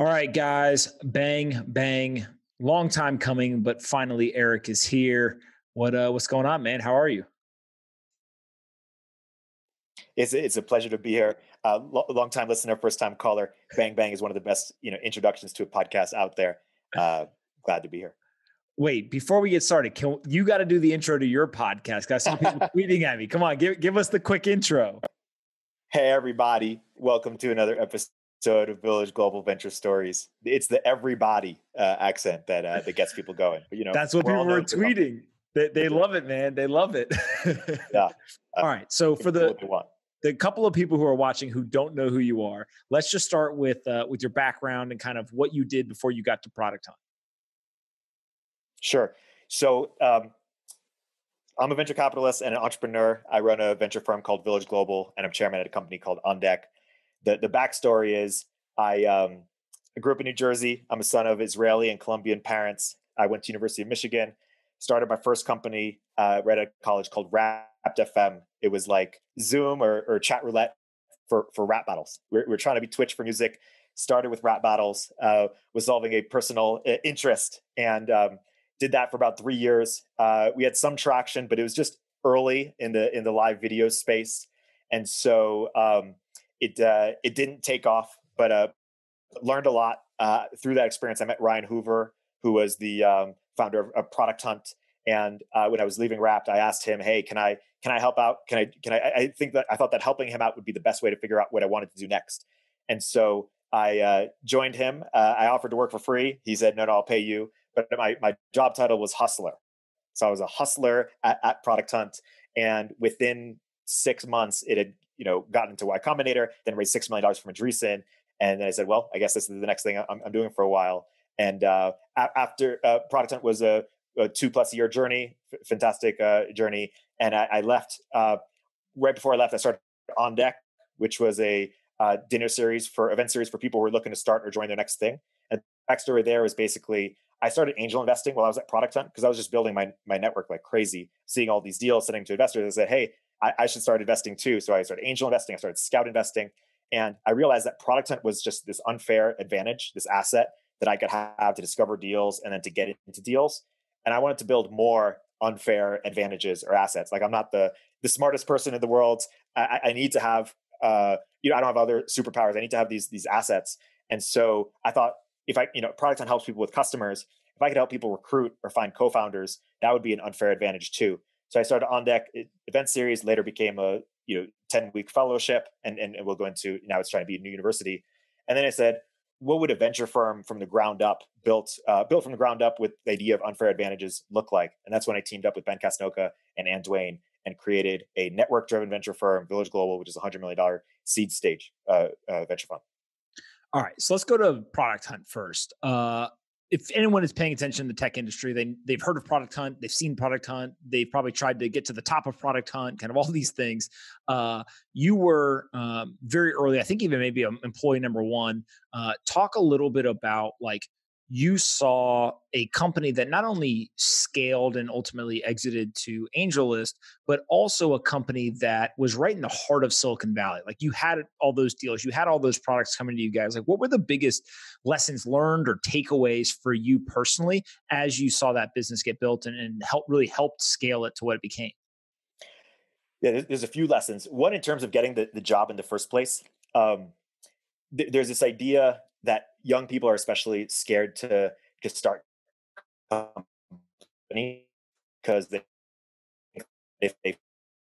All right, guys, bang, bang. Long time coming, but finally Eric is here. What's going on, man? How are you? It's a pleasure to be here. Long time listener, first time caller. Bang, bang is one of the best, introductions to a podcast out there. Glad to be here. Wait, before we get started, you got to do the intro to your podcast. Got some people tweeting at me. Come on, give us the quick intro. Hey, everybody. Welcome to another episode of Village Global Venture Stories. It's the everybody accent that gets people going. But, that's what people were tweeting. They love it, man. They love it. Yeah. All right. So for the couple of people who are watching who don't know who you are, let's just start with your background and kind of what you did before you got to Product Hunt. Sure. So I'm a venture capitalist and an entrepreneur. I run a venture firm called Village Global, and I'm chairman at a company called OnDeck. The backstory is I grew up in New Jersey. I'm a son of Israeli and Colombian parents. I went to University of Michigan, started my first company right at college called Rap.fm. It was like Zoom or chat roulette for rap battles. We're trying to be Twitch for music. Started with rap battles, was solving a personal interest, and did that for about 3 years. We had some traction, but it was just early in the live video space. And so it didn't take off, but learned a lot through that experience. I met Ryan Hoover, who was the founder of Product Hunt. And when I was leaving Wrapped, I asked him, "Hey, can I help out? I thought that helping him out would be the best way to figure out what I wanted to do next." And so I joined him. I offered to work for free. He said, "No, I'll pay you." But my job title was hustler. So I was a hustler at Product Hunt. And within 6 months, it had gotten into Y Combinator, then raised $6 million from Andreessen. And then I said, well, I guess this is the next thing I'm doing for a while. And after Product Hunt was a 2+ year journey, fantastic journey. And I left, right before I left, I started OnDeck, which was a event series for people who are looking to start or join their next thing. And the backstory there was basically, I started angel investing while I was at Product Hunt because I was just building my network like crazy, seeing all these deals, sending to investors. I said, hey, I should start investing too. So I started angel investing. I started scout investing. And I realized that Product Hunt was just this unfair advantage, this asset that I could have to discover deals and then to get into deals. And I wanted to build more unfair advantages or assets. Like, I'm not the smartest person in the world. I need to have, I don't have other superpowers. I need to have these assets. And so I thought, if I, Product Hunt helps people with customers, if I could help people recruit or find co-founders, that would be an unfair advantage too. So I started OnDeck event series, later became a 10-week fellowship, and we'll go into, now it's trying to be a new university. And then I said, what would a venture firm from the ground up, built from the ground up with the idea of unfair advantages look like? And that's when I teamed up with Ben Casnocka and Ann Duane and created a network-driven venture firm, Village Global, which is a $100 million seed stage venture fund. All right, so let's go to Product Hunt first. If anyone is paying attention to the tech industry, they've heard of Product Hunt, they've seen Product Hunt, they've probably tried to get to the top of Product Hunt, kind of all these things. You were very early, I think even maybe employee number one. Talk a little bit about, like, you saw a company that not only scaled and ultimately exited to AngelList, but also a company that was right in the heart of Silicon Valley. Like, you had all those deals, you had all those products coming to you guys. Like, what were the biggest lessons learned or takeaways for you personally as you saw that business get built and really helped scale it to what it became? Yeah, there's a few lessons. One, in terms of getting the job in the first place, there's this idea that young people are especially scared to start a company because they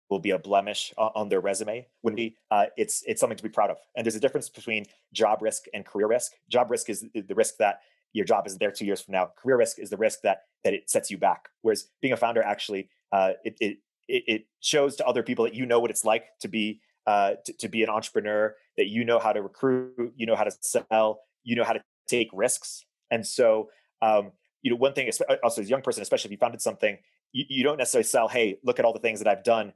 will be a blemish on their resume. It's something to be proud of. And there's a difference between job risk and career risk. Job risk is the risk that your job isn't there 2 years from now. Career risk is the risk that it sets you back. Whereas being a founder actually it shows to other people that you know what it's like to be to be an entrepreneur, that you know how to recruit, you know how to sell, you know how to take risks. And so, one thing, also as a young person, especially if you founded something, you don't necessarily sell, hey, look at all the things that I've done,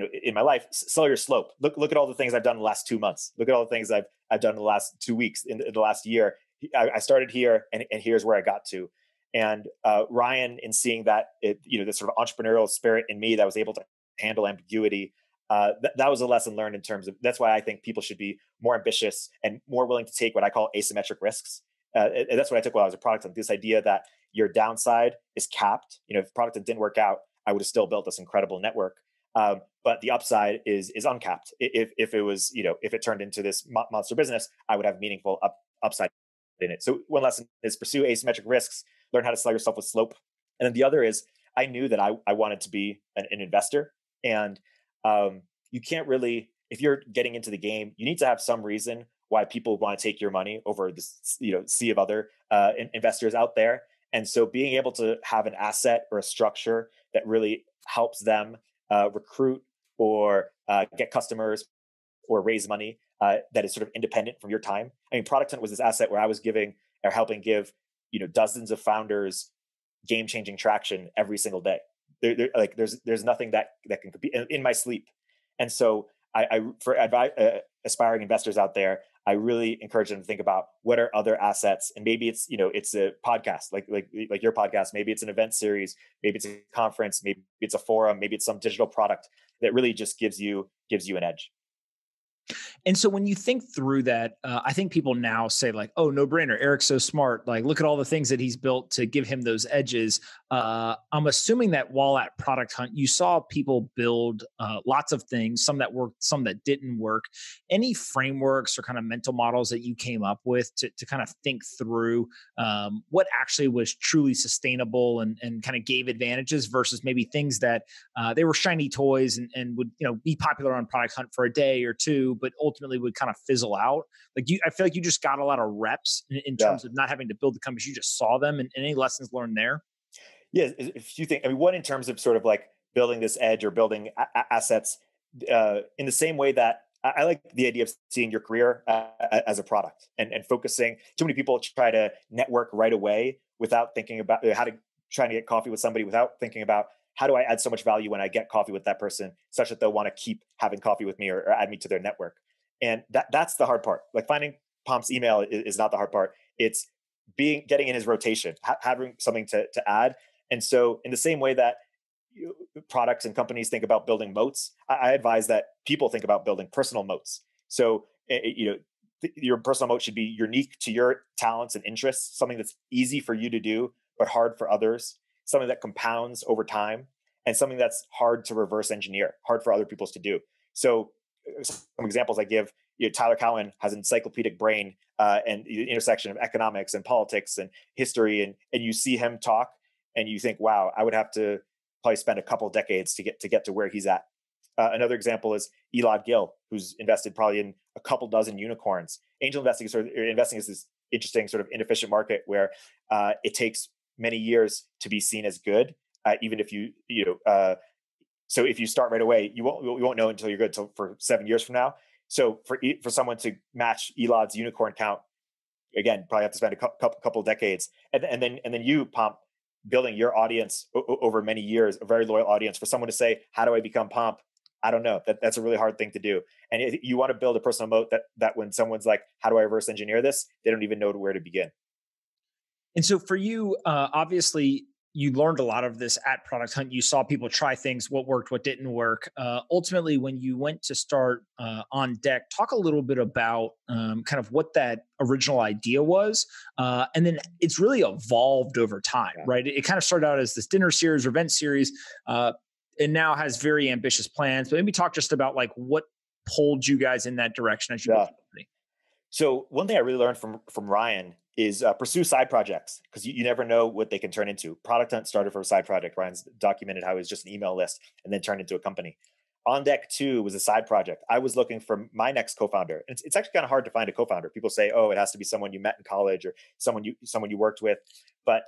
in my life. Sell your slope. Look at all the things I've done in the last 2 months. Look at all the things I've done in the last 2 weeks, in the last year. I started here, and here's where I got to. And Ryan, in seeing that, the sort of entrepreneurial spirit in me that was able to handle ambiguity, that was a lesson learned in terms of, that's why I think people should be more ambitious and more willing to take what I call asymmetric risks. And that's what I took while I was a product hunt, this idea that your downside is capped. You know, if product hunt didn't work out, I would have still built this incredible network. But the upside is uncapped. If it was, you know, if it turned into this monster business, I would have meaningful upside in it. So one lesson is pursue asymmetric risks, learn how to sell yourself with slope. And then the other is, I knew that I wanted to be an investor. And you can't really, if you're getting into the game, you need to have some reason why people want to take your money over this, you know, sea of other investors out there. And so being able to have an asset or a structure that really helps them recruit or get customers or raise money that is sort of independent from your time. I mean, Product Hunt was this asset where I was giving or helping give, you know, dozens of founders game-changing traction every single day. There's nothing that can compete in my sleep. And so for aspiring investors out there, I really encourage them to think about what are other assets, and maybe it's, you know, it's a podcast, like your podcast, maybe it's an event series, maybe it's a conference, maybe it's a forum, maybe it's some digital product that really just gives you an edge. And so when you think through that, I think people now say like, oh, no brainer. Eric's so smart. Like, look at all the things that he's built to give him those edges. I'm assuming that while at Product Hunt, you saw people build lots of things, some that worked, some that didn't work. Any frameworks or kind of mental models that you came up with to kind of think through what actually was truly sustainable and kind of gave advantages versus maybe things that they were shiny toys and would, you know, be popular on Product Hunt for a day or two, but ultimately would kind of fizzle out. Like I feel like you just got a lot of reps in terms of not having to build the companies. You just saw them, and any lessons learned there? Yeah. If you think, I mean, one in terms of sort of like building this edge or building assets in the same way that I like the idea of seeing your career as a product and focusing. Too many people try to network right away without thinking about how to trying to get coffee with somebody without thinking about, how do I add so much value when I get coffee with that person such that they'll want to keep having coffee with me or add me to their network? And that's the hard part. Like finding Pomp's email is not the hard part. It's getting in his rotation, having something to add. And so in the same way that products and companies think about building moats, I advise that people think about building personal moats. So, you know, your personal moat should be unique to your talents and interests, something that's easy for you to do, but hard for others, something that compounds over time, and something that's hard to reverse engineer, hard for other people to do. So some examples I give, you know, Tyler Cowen has an encyclopedic brain and the intersection of economics and politics and history. And you see him talk and you think, wow, I would have to probably spend a couple decades to get to where he's at. Another example is Elad Gill, who's invested probably in a couple dozen unicorns. Angel investing is this interesting sort of inefficient market where it takes many years to be seen as good, even if so if you start right away, you won't know until you're good until for 7 years from now. So for someone to match Elad's unicorn count, again, probably have to spend a couple decades, and then you, Pomp, building your audience over many years, a very loyal audience. For someone to say, "How do I become Pomp?" I don't know. That's a really hard thing to do, and you want to build a personal moat that when someone's like, "How do I reverse engineer this?" they don't even know where to begin. And so for you, obviously, you learned a lot of this at Product Hunt. You saw people try things, what worked, what didn't work. Ultimately, when you went to start OnDeck, talk a little bit about kind of what that original idea was. And then it's really evolved over time, right? It kind of started out as this dinner series or event series and now has very ambitious plans. But maybe talk just about like what pulled you guys in that direction as you built the company. So one thing I really learned from Ryan is pursue side projects, because you never know what they can turn into. Product Hunt started from a side project. Ryan's documented how it was just an email list and then turned into a company. OnDeck 2 was a side project. I was looking for my next co-founder. It's actually kind of hard to find a co-founder. People say, oh, it has to be someone you met in college or someone you worked with. But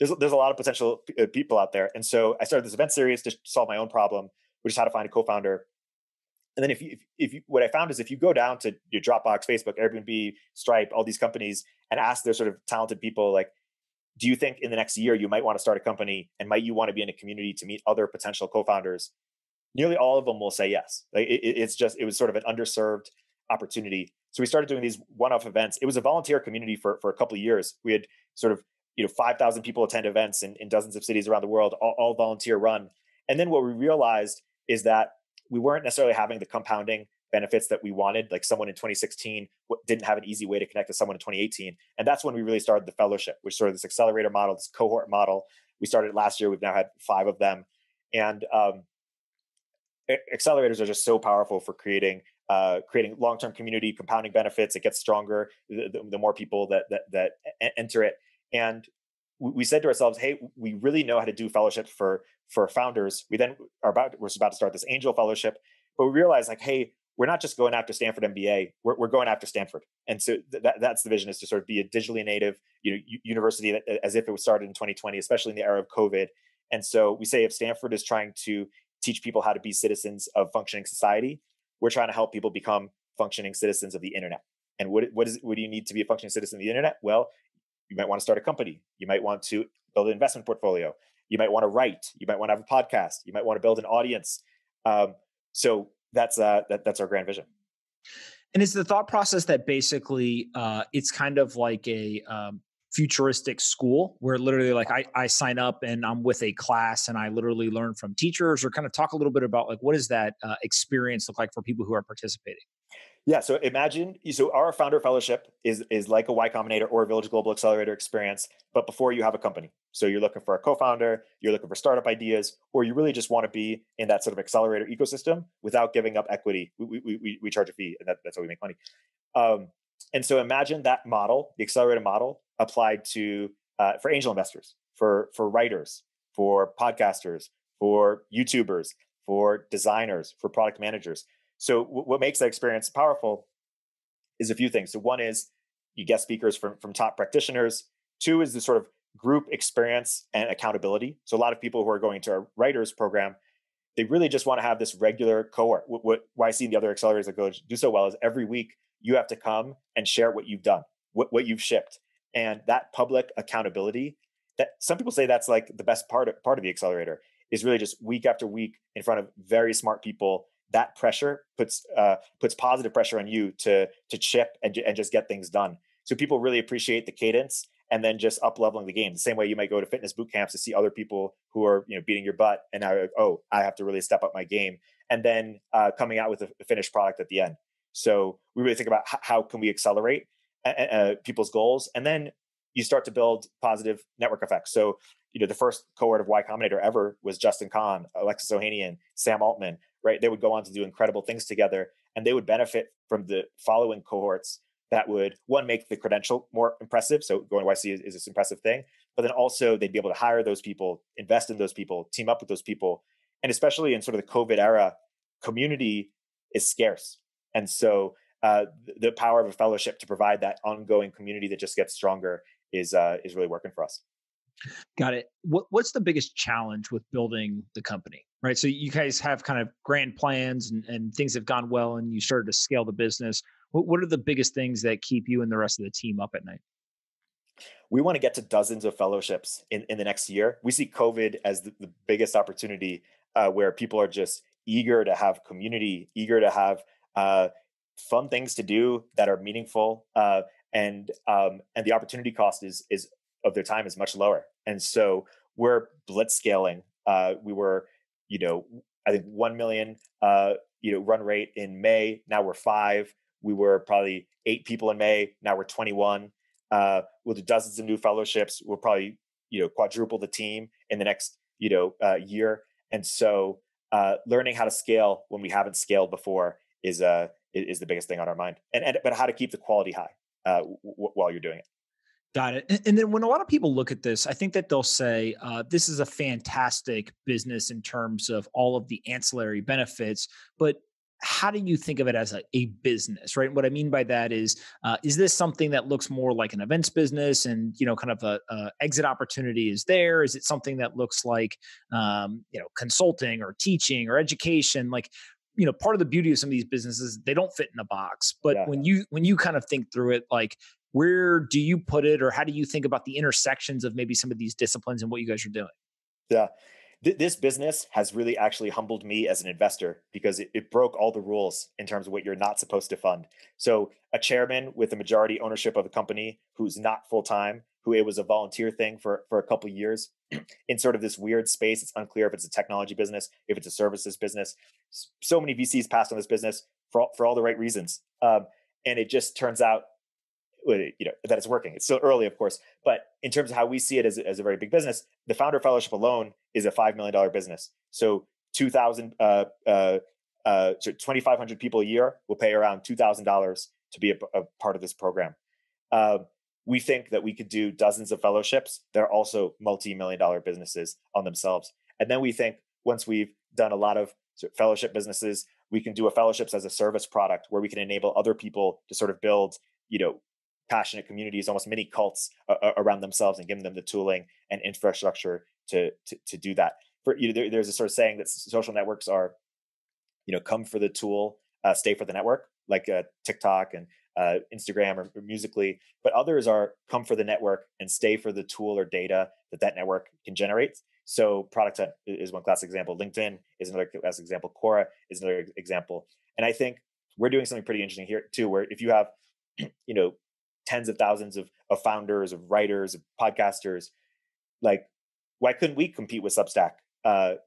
there's a lot of potential people out there. And so I started this event series to solve my own problem, which is how to find a co-founder. And then if you, what I found is if you go down to your Dropbox, Facebook, Airbnb, Stripe, all these companies and ask their sort of talented people, like, do you think in the next year you might want to start a company and might you want to be in a community to meet other potential co-founders? Nearly all of them will say yes. Like it was sort of an underserved opportunity. So we started doing these one-off events. It was a volunteer community for a couple of years. We had sort of, you know, 5,000 people attend events in dozens of cities around the world, all volunteer run. And then what we realized is that we weren't necessarily having the compounding benefits that we wanted. Like someone in 2016 didn't have an easy way to connect with someone in 2018. And that's when we really started the fellowship, which is sort of this accelerator model, this cohort model. We started last year. We've now had 5 of them. And accelerators are just so powerful for creating long-term community, compounding benefits. It gets stronger the more people that enter it. And we said to ourselves, hey, we really know how to do fellowships for founders. We then were about to start this angel fellowship, but we realized like, hey, we're not just going after Stanford MBA, we're going after Stanford. And so that's the vision, is to sort of be a digitally native, university that, as if it was started in 2020, especially in the era of COVID. And so we say, if Stanford is trying to teach people how to be citizens of functioning society, we're trying to help people become functioning citizens of the internet. And what do you need to be a functioning citizen of the internet? Well, you might want to start a company. You might want to build an investment portfolio. You might want to write. You might want to have a podcast. You might want to build an audience. So that's our grand vision. And it's the thought process that basically it's kind of like a futuristic school where literally like I sign up and I'm with a class and I literally learn from teachers, or kind of talk a little bit about like, what does that experience look like for people who are participating? Yeah. So imagine, so our founder fellowship is like a Y Combinator or a Village Global Accelerator experience, but before you have a company. So you're looking for a co-founder, you're looking for startup ideas, or you really just want to be in that sort of accelerator ecosystem without giving up equity. We charge a fee, and that's how we make money. And so imagine that model, the accelerator model, applied to for angel investors, for writers, for podcasters, for YouTubers, for designers, for product managers. So what makes that experience powerful is a few things. So one is you guest speakers from top practitioners. 2 is the sort of group experience and accountability. So a lot of people who are going to our writers program, they really just want to have this regular cohort. What I see in the other accelerators that go do so well is every week you have to come and share what you've done, what you've shipped. And that public accountability, that some people say that's like the best part of the accelerator, is really just week after week in front of very smart people. That pressure puts positive pressure on you to chip and just get things done. So people really appreciate the cadence, and then just up leveling the game. The same way you might go to fitness boot camps to see other people who are beating your butt, and now you're like, oh, I have to really step up my game, and then coming out with a finished product at the end. So we really think about how can we accelerate people's goals, and then you start to build positive network effects. So the first cohort of Y Combinator ever was Justin Kahn, Alexis Ohanian, Sam Altman. Right? They would go on to do incredible things together, and they would benefit from the following cohorts that would, one, make the credential more impressive. So going to YC is this impressive thing, but then also they'd be able to hire those people, invest in those people, team up with those people. And especially in sort of the COVID era, community is scarce. And so the power of a fellowship to provide that ongoing community that just gets stronger is really working for us. Got it. What's the biggest challenge with building the company, right? So you guys have kind of grand plans and things have gone well and you started to scale the business. What are the biggest things that keep you and the rest of the team up at night? We want to get to dozens of fellowships in the next year. We see COVID as the biggest opportunity where people are just eager to have community, eager to have fun things to do that are meaningful. And the opportunity cost is of their time is much lower. And so we're blitz scaling. We were, I think 1 million, run rate in May. Now we're 5. We were probably 8 people in May. Now we're 21. We'll do dozens of new fellowships. We'll probably, quadruple the team in the next, year. And so learning how to scale when we haven't scaled before is the biggest thing on our mind, but how to keep the quality high while you're doing it. Got it. And then when a lot of people look at this, I think that they'll say, this is a fantastic business in terms of all of the ancillary benefits, but how do you think of it as a business, right? And what I mean by that is this something that looks more like an events business and, kind of a exit opportunity is there? Is it something that looks like, consulting or teaching or education? Like, part of the beauty of some of these businesses, they don't fit in a box, but yeah. When you kind of think through it, like, where do you put it, or how do you think about the intersections of maybe some of these disciplines and what you guys are doing? Yeah. This business has really actually humbled me as an investor because it broke all the rules in terms of what you're not supposed to fund. So a chairman with a majority ownership of a company who's not full-time, who it was a volunteer thing for a couple of years in sort of this weird space. It's unclear if it's a technology business, if it's a services business. So many VCs passed on this business for all the right reasons. And it just turns out, you know, that it's working. It's still early, of course, but in terms of how we see it as a very big business, the founder fellowship alone is a $5 million business. So 2,500 people a year will pay around $2,000 to be a part of this program. We think that we could do dozens of fellowships that are also multi-million dollar businesses on themselves. And then we think once we've done a lot of fellowship businesses, we can do a fellowships as a service product where we can enable other people to sort of build, you know, passionate communities, almost mini cults around themselves, and giving them the tooling and infrastructure to do that. For, you know, there's a sort of saying that social networks are, you know, come for the tool, stay for the network, like TikTok and Instagram or Musically, but others are come for the network and stay for the tool or data that network can generate. So Product Hunt is one classic example. LinkedIn is another classic example. Quora is another example. And I think we're doing something pretty interesting here too, where if you have, you know, tens of thousands of founders, of writers, of podcasters, like, why couldn't we compete with Substack?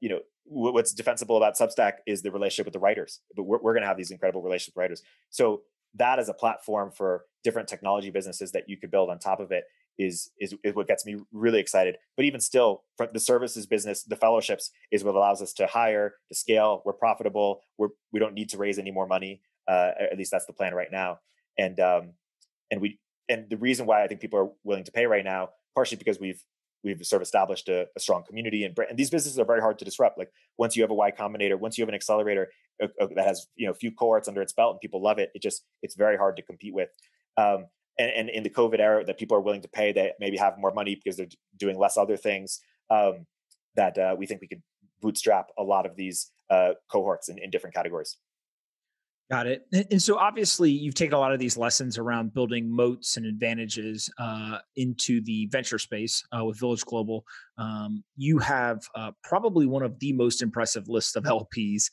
You know, what's defensible about Substack is the relationship with the writers, but we're going to have these incredible relationships with writers. So that as a platform for different technology businesses that you could build on top of it is what gets me really excited. But even still, for the services business, the fellowships is what allows us to hire, to scale. We're profitable. We don't need to raise any more money. At least that's the plan right now. And the reason why I think people are willing to pay right now, partially because we've sort of established a strong community and brand. And these businesses are very hard to disrupt. Like once you have a Y Combinator, once you have an accelerator that has, you know, a few cohorts under its belt and people love it, it's very hard to compete with. And in the COVID era, that people are willing to pay, they maybe have more money because they're doing less other things, that we think we could bootstrap a lot of these cohorts in different categories. Got it. And so obviously you've taken a lot of these lessons around building moats and advantages into the venture space with Village Global. You have probably one of the most impressive lists of LPs.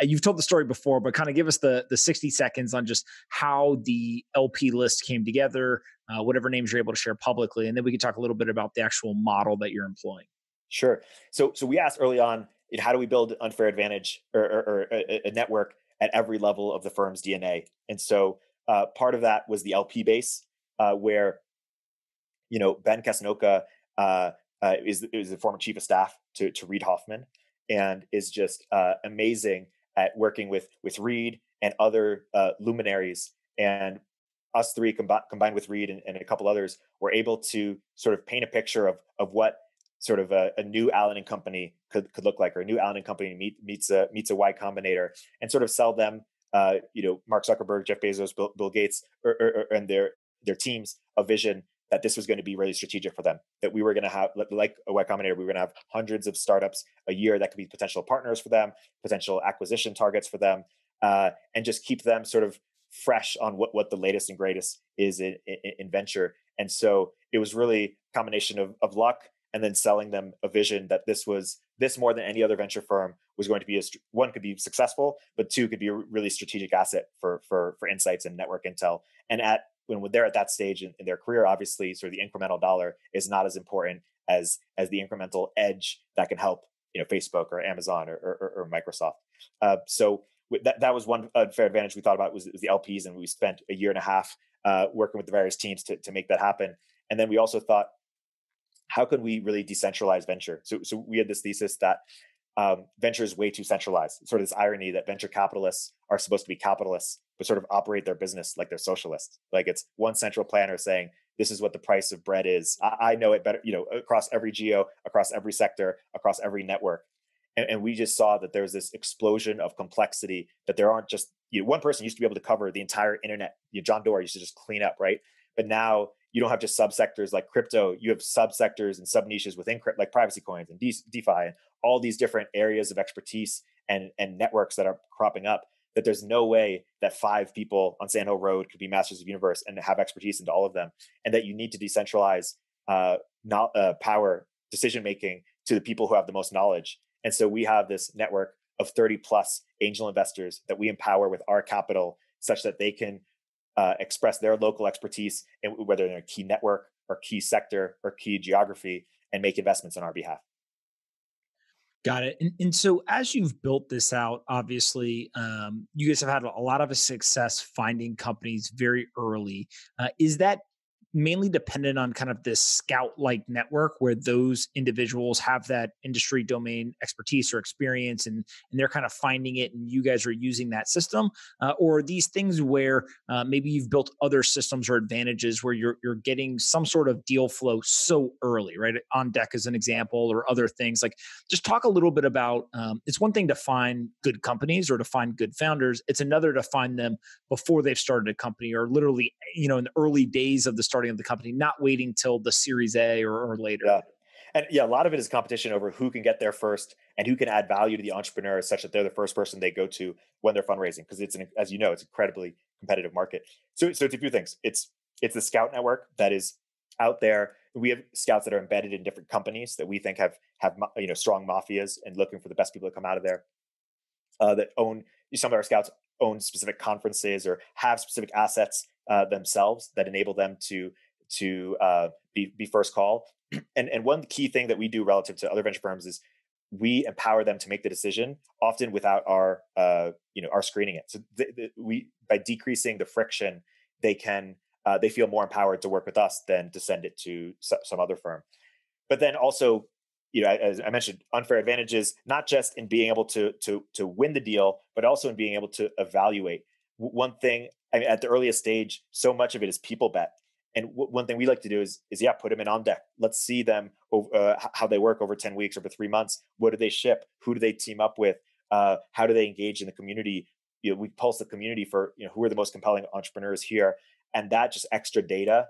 You've told the story before, but kind of give us the 60 seconds on just how the LP list came together, whatever names you're able to share publicly, and then we can talk a little bit about the actual model that you're employing. Sure. So we asked early on, how do we build unfair advantage or a network at every level of the firm's DNA? And so part of that was the LP base, where, you know, Ben Casnocka is the former chief of staff to Reid Hoffman, and is just amazing at working with Reid and other luminaries. And us three combined with Reid and a couple others were able to sort of paint a picture of what sort of a new Allen & Company could look like, or a new Allen & Company meets a Y Combinator, and sort of sell them, you know, Mark Zuckerberg, Jeff Bezos, Bill Gates, and their teams a vision that this was going to be really strategic for them, that we were going to have, like a Y Combinator, we were going to have hundreds of startups a year that could be potential partners for them, potential acquisition targets for them, and just keep them sort of fresh on what the latest and greatest is in venture. And so it was really a combination of luck, and then selling them a vision that this more than any other venture firm was going to be, one could be successful, but two could be a really strategic asset for insights and network intel. And when they're at that stage in their career, obviously sort of the incremental dollar is not as important as the incremental edge that can help, you know, Facebook or Amazon or Microsoft. So that was one unfair advantage we thought about was the LPs, and we spent a year and a half working with the various teams to make that happen. And then we also thought, how can we really decentralize venture? So we had this thesis that venture is way too centralized. It's sort of this irony that venture capitalists are supposed to be capitalists, but sort of operate their business like they're socialists. Like it's one central planner saying, this is what the price of bread is. I know it better, you know, across every geo, across every sector, across every network. And we just saw that there was this explosion of complexity, that there aren't just, you know, one person used to be able to cover the entire internet. You know, John Doerr used to just clean up, right? But now, you don't have just subsectors like crypto. You have subsectors and sub niches within crypto, like privacy coins and DeFi, and all these different areas of expertise and networks that are cropping up. That there's no way that five people on Sand Hill Road could be masters of universe and have expertise into all of them, and that you need to decentralize power decision making to the people who have the most knowledge. And so we have this network of 30 plus angel investors that we empower with our capital, such that they can express their local expertise, and whether they're a key network or key sector or key geography and make investments on our behalf. Got it. And so as you've built this out, obviously, you guys have had a lot of success finding companies very early. Is that mainly dependent on kind of this scout-like network where those individuals have that industry domain expertise or experience and they're kind of finding it and you guys are using that system? Or are these things where maybe you've built other systems or advantages where you're getting some sort of deal flow so early, right? OnDeck is an example or other things. Like, just talk a little bit about, it's one thing to find good companies or to find good founders. It's another to find them before they've started a company or literally, you know, in the early days of the starting of the company, not waiting till the Series A or later. Yeah. And yeah, a lot of it is competition over who can get there first and who can add value to the entrepreneur such that they're the first person they go to when they're fundraising. Because it's, as you know, it's an incredibly competitive market. So it's a few things. It's the scout network that is out there. We have scouts that are embedded in different companies that we think have you know, strong mafias and looking for the best people to come out of there, that own, some of our scouts own specific conferences or have specific assets themselves that enable them to be first call. And one key thing that we do relative to other venture firms is we empower them to make the decision, often without our our screening it. So we, by decreasing the friction, they feel more empowered to work with us than to send it to some other firm. But then also, as I mentioned, unfair advantages, not just in being able to win the deal, but also in being able to evaluate. One thing, I mean, at the earliest stage, so much of it is people bet. And one thing we like to do is put them in OnDeck. Let's see them, how they work over 10 weeks, over 3 months. What do they ship? Who do they team up with? How do they engage in the community? We pulse the community for, who are the most compelling entrepreneurs here. And that just extra data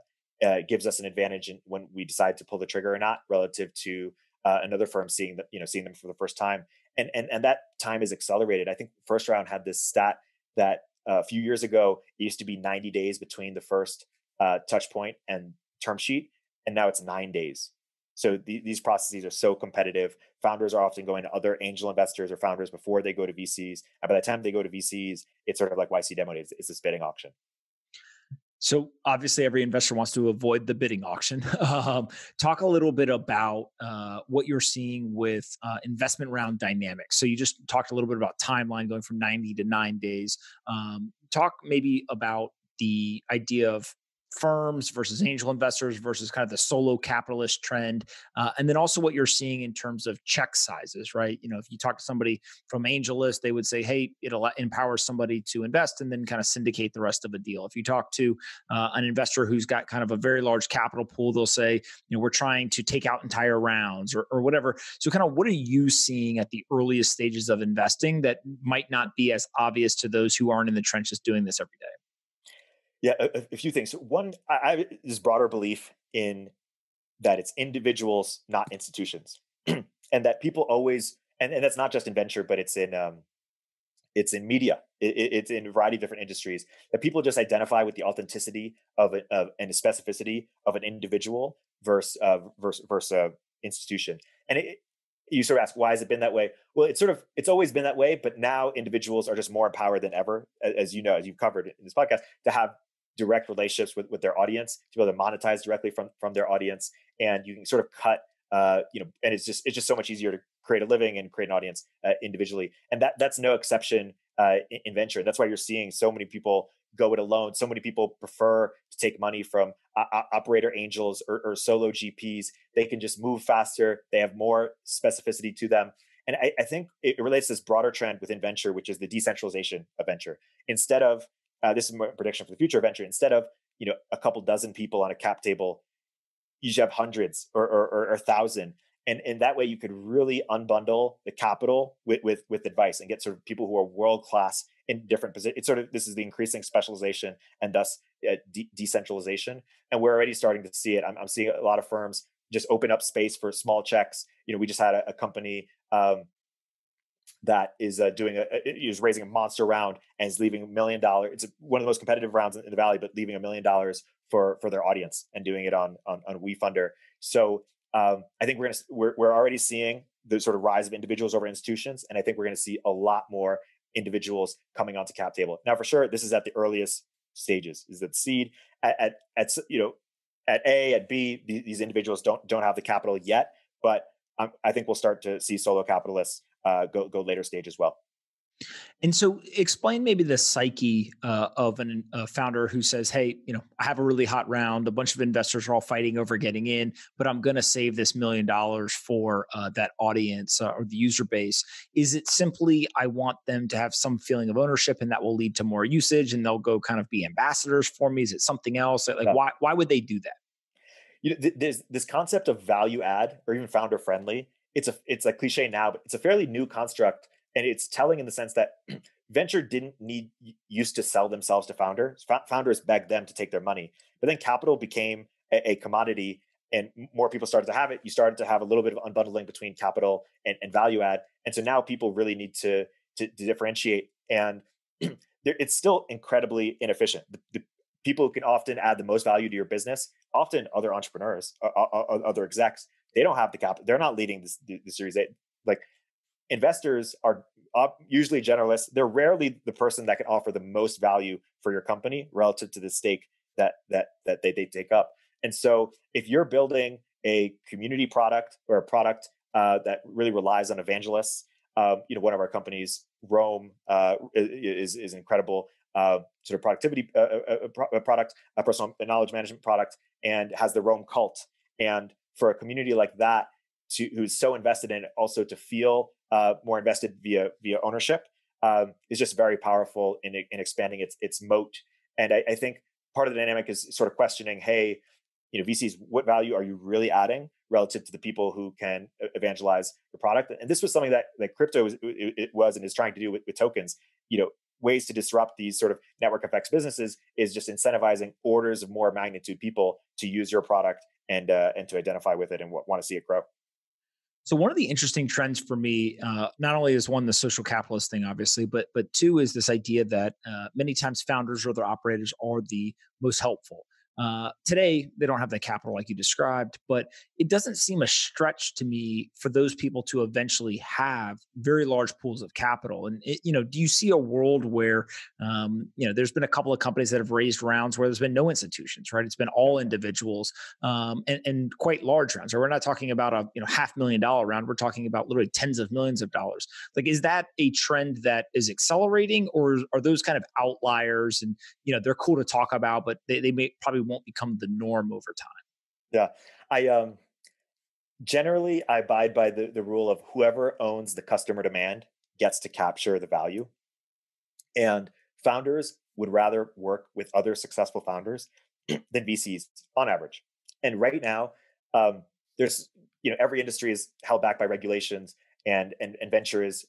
gives us an advantage when we decide to pull the trigger or not, relative to another firm seeing them for the first time. And that time is accelerated. I think First Round had this stat that, a few years ago, it used to be 90 days between the first touch point and term sheet, and now it's 9 days. So these processes are so competitive. Founders are often going to other angel investors or founders before they go to VCs. And by the time they go to VCs, it's sort of like YC Demo Days. It's this bidding auction. So obviously, every investor wants to avoid the bidding auction. Talk a little bit about what you're seeing with investment round dynamics. So you just talked a little bit about timeline going from 90 to 9 days. Talk maybe about the idea of firms versus angel investors versus kind of the solo capitalist trend. And then also what you're seeing in terms of check sizes, right? If you talk to somebody from AngelList, they would say, hey, it empowers somebody to invest and then kind of syndicate the rest of a deal. If you talk to an investor who's got kind of a very large capital pool, they'll say, we're trying to take out entire rounds or whatever. So kind of what are you seeing at the earliest stages of investing that might not be as obvious to those who aren't in the trenches doing this every day? Yeah, a few things. One, I this broader belief in that it's individuals, not institutions, and that people always, and that's not just in venture, but it's in media, it's in a variety of different industries, that people just identify with the authenticity and the specificity of an individual versus an institution. And you sort of ask, why has it been that way? Well, it's always been that way, but now individuals are just more empowered than ever, as you've covered in this podcast, to have direct relationships with their audience, to be able to monetize directly from their audience. And you can sort of cut, and it's just so much easier to create a living and create an audience individually. And that's no exception in venture. That's why you're seeing so many people go it alone. So many people prefer to take money from operator angels or solo GPs. They can just move faster. They have more specificity to them. And I think it relates to this broader trend within venture, which is the decentralization of venture. Instead of, this is my prediction for the future of venture, instead of a couple dozen people on a cap table, you should have hundreds or 1,000. And that way you could really unbundle the capital with advice and get sort of people who are world-class in different positions. It's sort of, this is the increasing specialization and thus decentralization. And we're already starting to see it. I'm seeing a lot of firms just open up space for small checks. We just had a company that is is raising a monster round and is leaving $1 million. It's one of the most competitive rounds in the Valley, but leaving $1 million for their audience and doing it on WeFunder. So, I think we're already seeing the sort of rise of individuals over institutions, and I think we're going to see a lot more individuals coming onto cap table. Now, for sure, this is at the earliest stages, is that seed at at A, at B, these individuals don't have the capital yet, but I think we'll start to see solo capitalists go later stage as well. And so explain maybe the psyche of a founder who says, hey, you know, I have a really hot round. A bunch of investors are all fighting over getting in, but I'm going to save this $1 million for that audience or the user base. Is it simply, I want them to have some feeling of ownership and that will lead to more usage and they'll go kind of be ambassadors for me? Is it something else? Like, why would they do that? You know, there's this concept of value add or even founder friendly. It's a cliche now, but it's a fairly new construct. And it's telling in the sense that venture didn't used to sell themselves to founders. Founders begged them to take their money, but then capital became a commodity and more people started to have it. You started to have a little bit of unbundling between capital and value add. And so now people really need to differentiate, and it's still incredibly inefficient. The people who can often add the most value to your business, often other entrepreneurs, other execs, they don't have the capital. They're not leading the series. Investors are usually generalists. They're rarely the person that can offer the most value for your company relative to the stake that they take up. And so if you're building a community product or a product that really relies on evangelists, one of our companies, Roam, is an incredible sort of productivity product, a personal knowledge management product, and has the Roam cult. And for a community like that, who's so invested in it, also to feel more invested via ownership is just very powerful in expanding its moat. And I think part of the dynamic is sort of questioning, hey, you know, VCs, what value are you really adding relative to the people who can evangelize your product? And this was something that crypto was and is trying to do with tokens. You know, ways to disrupt these sort of network effects businesses is just incentivizing orders of more magnitude people to use your product and to identify with it and want to see it grow. So one of the interesting trends for me, not only is one, the social capitalist thing, obviously, but two is this idea that many times founders or their operators are the most helpful. Today, they don't have the capital like you described, but it doesn't seem a stretch to me for those people to eventually have very large pools of capital. And, do you see a world where, there's been a couple of companies that have raised rounds where there's been no institutions, right? It's been all individuals and quite large rounds. So we're not talking about a $500,000 round. We're talking about literally tens of millions of dollars. Like, is that a trend that is accelerating, or are those kind of outliers? And, they're cool to talk about, but they may probably won't become the norm over time. Yeah. I generally abide by the rule of whoever owns the customer demand gets to capture the value. And founders would rather work with other successful founders than VCs on average. And right now, there's, every industry is held back by regulations and venture is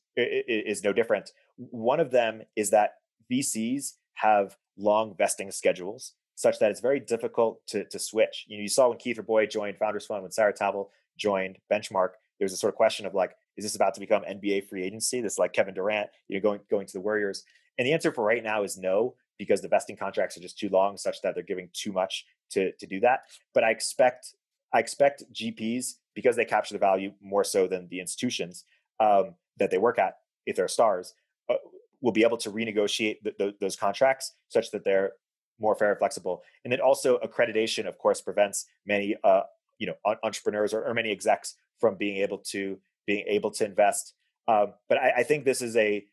no different. One of them is that VCs have long vesting schedules, such that it's very difficult to switch. You saw when Keith Raboy joined Founders Fund, when Sarah Tavel joined Benchmark, there was a sort of question of is this about to become NBA free agency? This Kevin Durant, going to the Warriors. And the answer for right now is no, because the vesting contracts are just too long, such that they're giving too much to do that. But I expect GPs, because they capture the value more so than the institutions that they work at, if they're stars, will be able to renegotiate those contracts such that they're more fair and flexible. And then also accreditation, of course, prevents many entrepreneurs or many execs from being able to invest. But I think this is a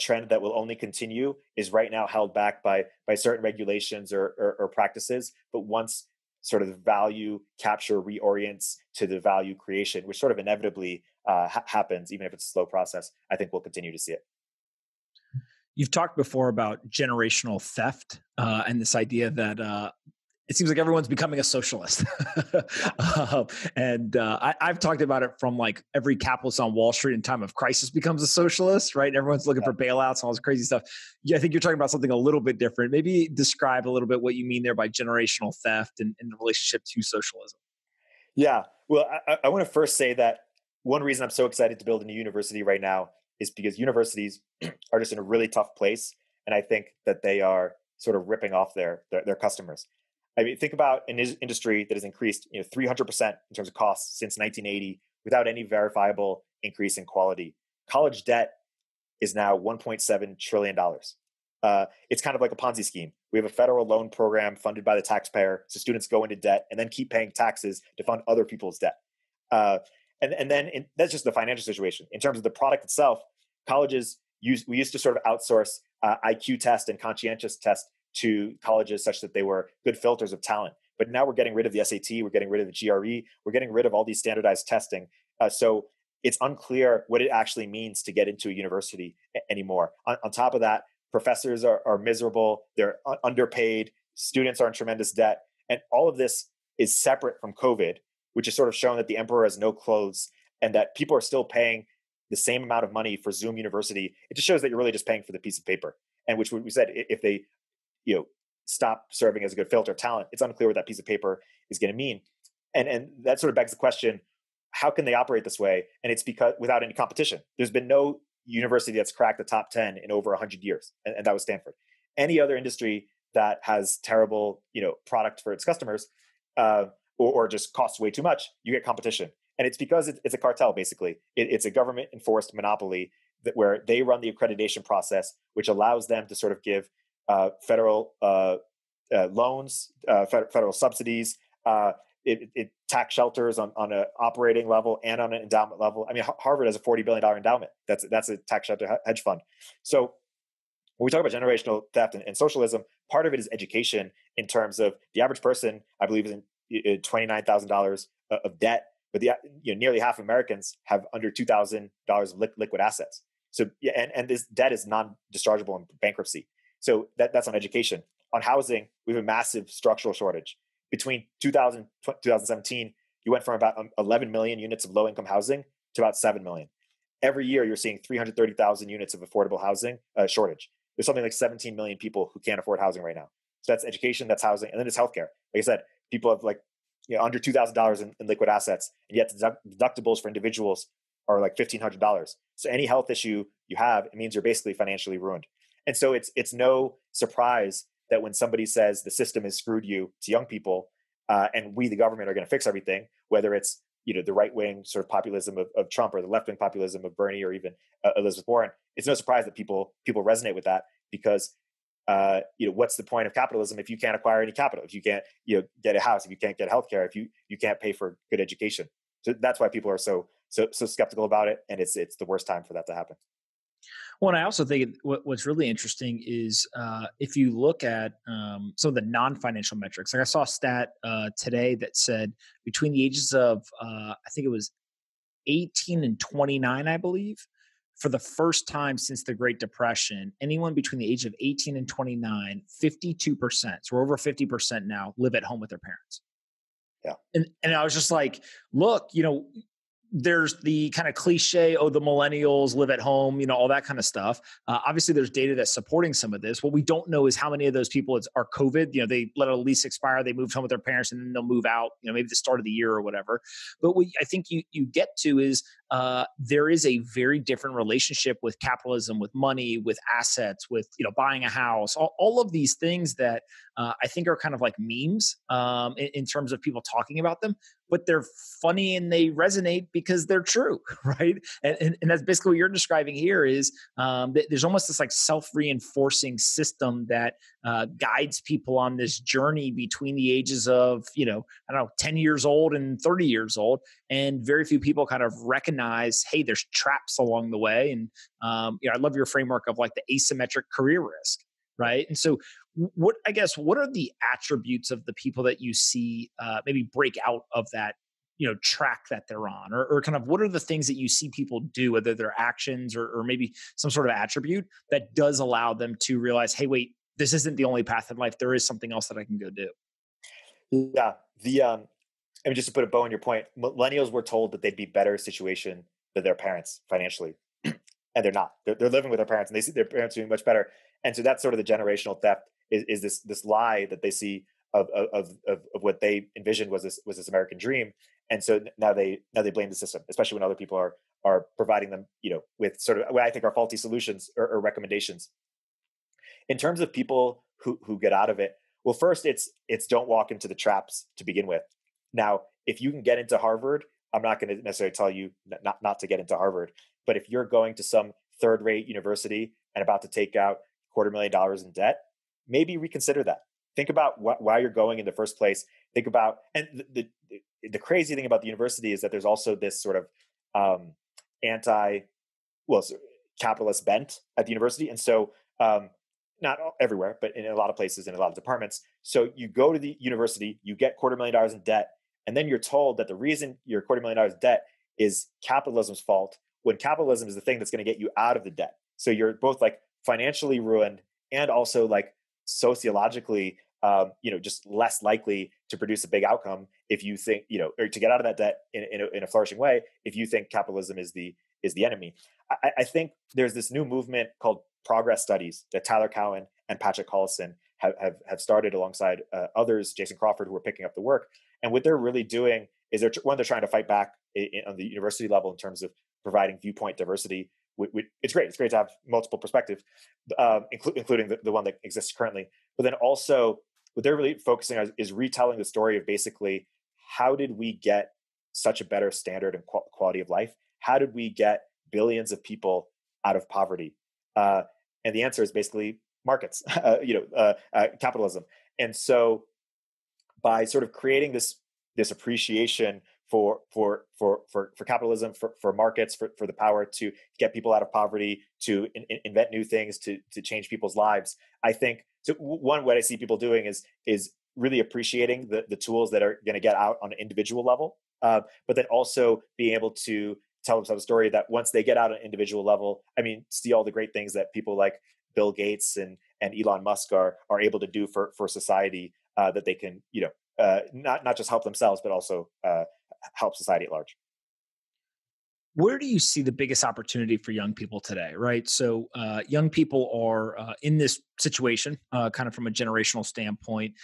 trend that will only continue, is right now held back by certain regulations or practices. But once sort of value capture reorients to the value creation, which sort of inevitably happens, even if it's a slow process, I think we'll continue to see it. You've talked before about generational theft and this idea that it seems like everyone's becoming a socialist. I've talked about it from every capitalist on Wall Street in time of crisis becomes a socialist, right? Everyone's looking for bailouts and all this crazy stuff. Yeah, I think you're talking about something a little bit different. Maybe describe a little bit what you mean there by generational theft and the relationship to socialism. Yeah. Well, I want to first say that one reason I'm so excited to build a new university right now is because universities are just in a really tough place. And I think that they are sort of ripping off their customers. I mean, think about an industry that has increased 300% in terms of costs since 1980 without any verifiable increase in quality. College debt is now $1.7 trillion. It's kind of like a Ponzi scheme. We have a federal loan program funded by the taxpayer, so students go into debt and then keep paying taxes to fund other people's debt. And then that's just the financial situation. In terms of the product itself, colleges we used to sort of outsource IQ test and conscientious test to colleges such that they were good filters of talent. But now we're getting rid of the SAT, we're getting rid of the GRE, we're getting rid of all these standardized testing. So it's unclear what it actually means to get into a university anymore. On top of that, professors are miserable, they're underpaid, students are in tremendous debt. And all of this is separate from COVID, which has sort of shown that the emperor has no clothes and that people are still paying the same amount of money for Zoom University. It just shows that you're really just paying for the piece of paper. And which we said, if they, you know, stop serving as a good filter of talent, it's unclear what that piece of paper is going to mean. And that sort of begs the question, how can they operate this way? And it's because without any competition. There's been no university that's cracked the top 10 in over 100 years. And that was Stanford. Any other industry that has terrible, you know, product for its customers or just costs way too much, you get competition. And it's because it's a cartel, basically. It's a government-enforced monopoly that where they run the accreditation process, which allows them to sort of give federal loans, federal subsidies, it tax shelters on an operating level and on an endowment level. I mean, Harvard has a $40 billion endowment. That's a tax shelter hedge fund. So when we talk about generational theft and socialism, part of it is education in terms of the average person, I believe, is in $29,000 of debt. But nearly half of Americans have under $2,000 of liquid assets. So and this debt is non-dischargeable in bankruptcy. So that's on education. On housing, we have a massive structural shortage. Between 2000 and 2017, you went from about 11 million units of low-income housing to about 7 million. Every year, you're seeing 330,000 units of affordable housing shortage. There's something like 17 million people who can't afford housing right now. So that's education, that's housing, and then it's healthcare. Like I said, people have under $2,000 in liquid assets, and yet deductibles for individuals are like $1,500. So any health issue you have, it means you're basically financially ruined. And so it's no surprise that when somebody says the system has screwed you to young people, and we, the government, are going to fix everything, whether it's the right-wing sort of populism of Trump or the left-wing populism of Bernie or even Elizabeth Warren, it's no surprise that people resonate with that because what's the point of capitalism if you can't acquire any capital, if you can't get a house, if you can't get healthcare, if you can't pay for good education? So that's why people are so skeptical about it, and it's the worst time for that to happen. Well, and I also think what's really interesting is if you look at some of the non-financial metrics, like I saw a stat today that said between the ages of, I think it was 18 and 29, I believe, for the first time since the Great Depression, anyone between the age of 18 and 29, 52%, so we're over 50% now, live at home with their parents. Yeah. And I was just like, look, there's the kind of cliche, the millennials live at home, all that kind of stuff. Obviously, there's data that's supporting some of this. What we don't know is how many of those people are COVID. They let a lease expire, they moved home with their parents, and then they'll move out, maybe the start of the year or whatever. But what I think you get to is there is a very different relationship with capitalism, with money, with assets, with buying a house, all of these things that I think are kind of like memes in terms of people talking about them. But they're funny and they resonate because they're true, right? And that's basically what you're describing here is there's almost this like self-reinforcing system that guides people on this journey between the ages of, 10 years old and 30 years old. And very few people kind of recognize, hey, there's traps along the way. And I love your framework of like the asymmetric career risk, right? And so what are the attributes of the people that you see maybe break out of that, track that they're on, or kind of what are the things that you see people do, whether they're actions or maybe some sort of attribute that does allow them to realize, hey, wait, this isn't the only path in life. There is something else that I can go do. Yeah. Just to put a bow on your point, millennials were told that they'd be better situation than their parents financially. And they're not. They're living with their parents, and they see their parents doing much better. And so that's sort of the generational theft is this lie that they see of what they envisioned was this American dream. And so now they blame the system, especially when other people are providing them with sort of what I think are faulty solutions or recommendations. In terms of people who get out of it, well, first it's don't walk into the traps to begin with. Now, if you can get into Harvard, I'm not going to necessarily tell you not to get into Harvard. But if you're going to some third-rate university and about to take out $250,000 in debt, maybe reconsider that. Think about why you're going in the first place. Think about, and the crazy thing about the university is that there's also this sort of capitalist bent at the university. And so not everywhere, but in a lot of places, in a lot of departments. So you go to the university, you get $250,000 in debt, and then you're told that the reason you're $250,000 in debt is capitalism's fault, when capitalism is the thing that's going to get you out of the debt. So you're both like financially ruined and also like sociologically, just less likely to produce a big outcome if you think, or to get out of that debt in a flourishing way, if you think capitalism is the enemy. I think there's this new movement called progress studies that Tyler Cowen and Patrick Collison have started alongside others, Jason Crawford, who are picking up the work. And what they're really doing is they're trying to fight back on the university level in terms of providing viewpoint diversity. It's great. It's great to have multiple perspectives, including the one that exists currently. But then also what they're really focusing on is retelling the story of basically, how did we get such a better standard and quality of life? How did we get billions of people out of poverty? And the answer is basically markets, capitalism. And so by sort of creating this appreciation for capitalism, for markets, for the power to get people out of poverty, to invent new things, to change people's lives. I think one way I see people doing is really appreciating the tools that are going to get out on an individual level, but then also being able to tell themselves a story that once they get out on an individual level, see all the great things that people like Bill Gates and Elon Musk are able to do for society, that they can, not just help themselves, but also help society at large. Where do you see the biggest opportunity for young people today, right? So young people are in this situation, kind of from a generational standpoint.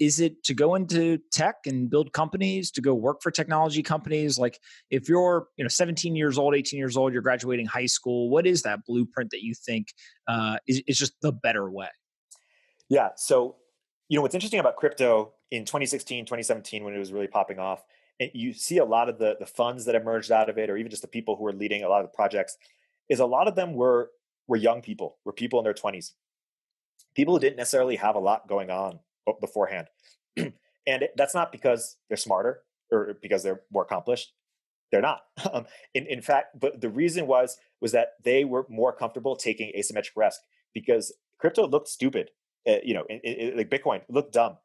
Is it to go into tech and build companies, to go work for technology companies? Like if you're 17 years old, 18 years old, you're graduating high school, what is that blueprint that you think is just the better way? Yeah. So, what's interesting about crypto in 2016, 2017, when it was really popping off, you see a lot of the funds that emerged out of it, or even just the people who were leading a lot of the projects, is a lot of them were young people, were people in their 20s, people who didn't necessarily have a lot going on beforehand. And that's not because they're smarter or because they're more accomplished. They're not. In fact, but the reason was that they were more comfortable taking asymmetric risk because crypto looked stupid, like Bitcoin looked dumb.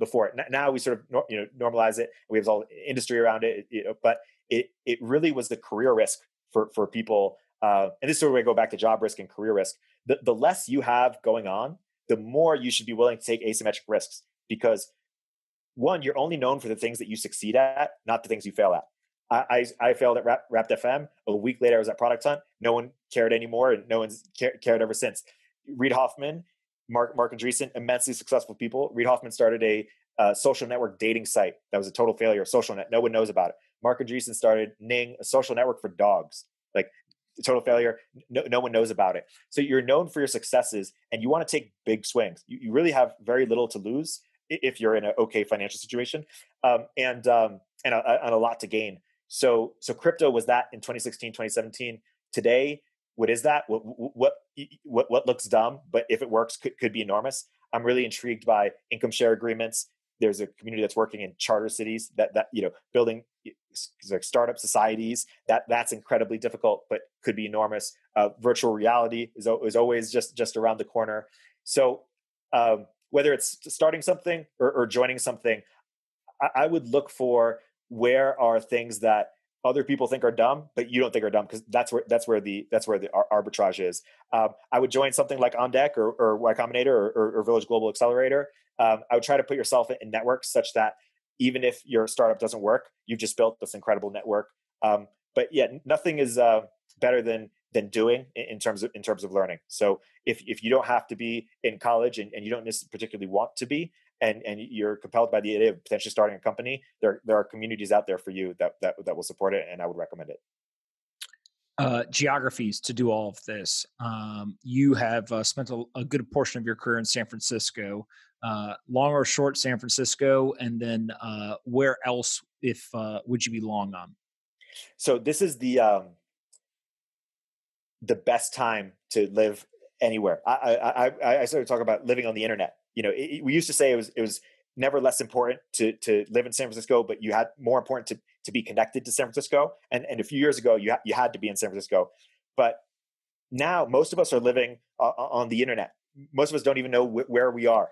Before it. Now we sort of normalize it. We have all industry around it, but it really was the career risk for people. And this is where we go back to job risk and career risk. The less you have going on, the more you should be willing to take asymmetric risks because one, you're only known for the things that you succeed at, not the things you fail at. I failed at Rap.fm. A week later, I was at Product Hunt. No one cared anymore, and no one's cared ever since. Reid Hoffman, Mark Andreessen, immensely successful people. Reid Hoffman started a social network dating site that was a total failure. SocialNet, no one knows about it. Mark Andreessen started Ning, a social network for dogs, like total failure. No one knows about it. So you're known for your successes, and you want to take big swings. You really have very little to lose if you're in an okay financial situation, and a lot to gain. So crypto was that in 2016, 2017. Today, what is that? What looks dumb, but if it works, could be enormous. I'm really intrigued by income share agreements. There's a community that's working in charter cities that building like startup societies. That's incredibly difficult, but could be enormous. Virtual reality is always just around the corner. So whether it's starting something or joining something, I would look for where are things that other people think are dumb, but you don't think are dumb because that's where the arbitrage is. I would join something like OnDeck or Y Combinator or Village Global Accelerator. I would try to put yourself in networks such that even if your startup doesn't work, you've just built this incredible network. But yeah, nothing is better than doing in terms of learning. So if you don't have to be in college and you don't particularly want to be, and you're compelled by the idea of potentially starting a company, there are communities out there for you that will support it, and I would recommend it. Geographies to do all of this. You have spent a good portion of your career in San Francisco. Long or short San Francisco, and then where else would you be long on? So this is the best time to live anywhere. I started talking about living on the internet. You know, we used to say it was never less important to live in San Francisco, but you had more important to be connected to San Francisco. And a few years ago, you had to be in San Francisco. But now most of us are living on the internet. Most of us don't even know where we are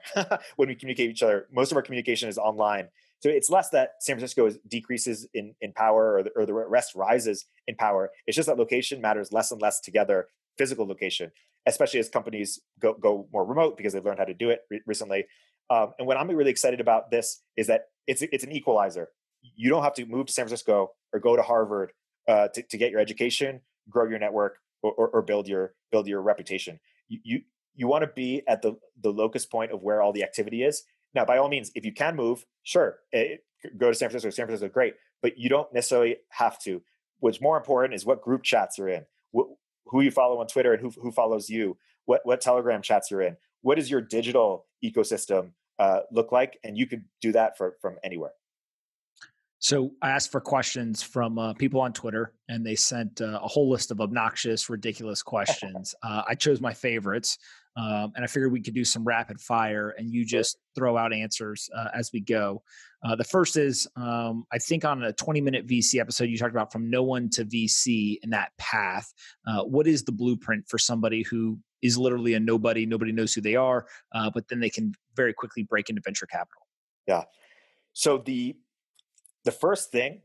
when we communicate with each other. Most of our communication is online. So it's less that San Francisco decreases in power or the rest rises in power. It's just that location matters less and less together, physical location, especially as companies go more remote because they've learned how to do it recently. And what I'm really excited about this is that it's an equalizer. You don't have to move to San Francisco or go to Harvard to get your education, grow your network, or build your reputation. You want to be at the locus point of where all the activity is. Now, by all means, if you can move, sure, go to San Francisco. San Francisco is great, but you don't necessarily have to. What's more important is what group chats you're in, who you follow on Twitter and who follows you, what Telegram chats you're in, what does your digital ecosystem look like? And you could do that from anywhere. So I asked for questions from people on Twitter, and they sent a whole list of obnoxious, ridiculous questions. I chose my favorites, and I figured we could do some rapid fire, and you just throw out answers as we go. The first is, I think on a 20-minute VC episode, you talked about from no one to VC and that path. What is the blueprint for somebody who is literally a nobody, nobody knows who they are, but then they can very quickly break into venture capital? Yeah. So the first thing,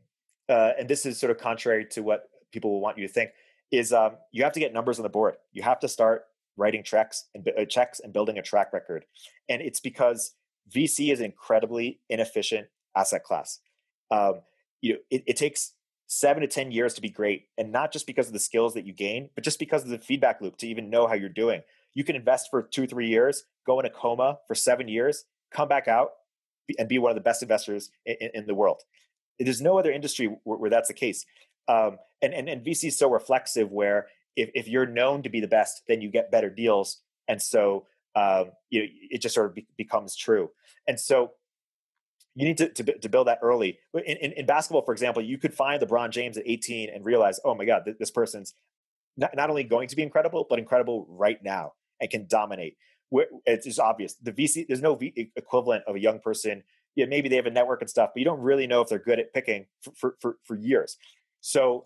and this is sort of contrary to what people will want you to think, is you have to get numbers on the board. You have to start writing checks and building a track record. And it's because VC is an incredibly inefficient asset class. It takes 7 to 10 years to be great, and not just because of the skills that you gain, but just because of the feedback loop to even know how you're doing. You can invest for 2 or 3 years, go in a coma for 7 years, come back out, and be one of the best investors in the world. There's no other industry where that's the case. And VC is so reflexive, where if you're known to be the best, then you get better deals. And so it just sort of becomes true. And so you need to build that early. In basketball, for example, you could find LeBron James at 18 and realize, oh my God, this person's not only going to be incredible, but incredible right now and can dominate. It's obvious. The VC, there's no equivalent of a young person. Yeah, maybe they have a network and stuff, but you don't really know if they're good at picking for years. So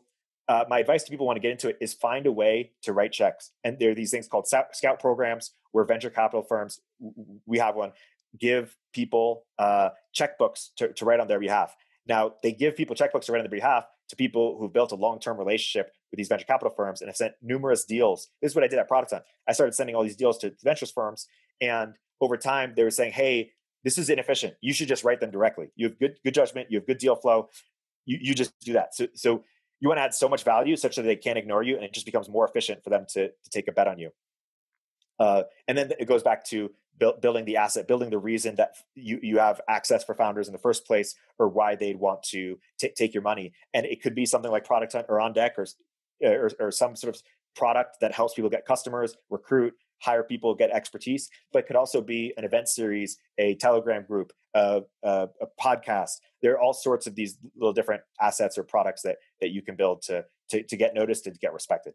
my advice to people who want to get into it is find a way to write checks. And there are these things called scout programs where venture capital firms, we have one, give people checkbooks to write on their behalf. Now, they give people checkbooks to write on their behalf to people who've built a long-term relationship with these venture capital firms and have sent numerous deals. This is what I did at Product Hunt. I started sending all these deals to ventures firms. And over time, they were saying, hey, this is inefficient. You should just write them directly. You have good judgment. You have good deal flow. You just do that. So you want to add so much value such that they can't ignore you, and it just becomes more efficient for them to take a bet on you. And then it goes back to building the asset, building the reason that you have access for founders in the first place, or why they'd want to take your money. And it could be something like Product Hunt or OnDeck or some sort of product that helps people get customers, recruit, hire people, get expertise. But it could also be an event series, a Telegram group, a podcast. There are all sorts of these little different assets or products that you can build to get noticed and to get respected.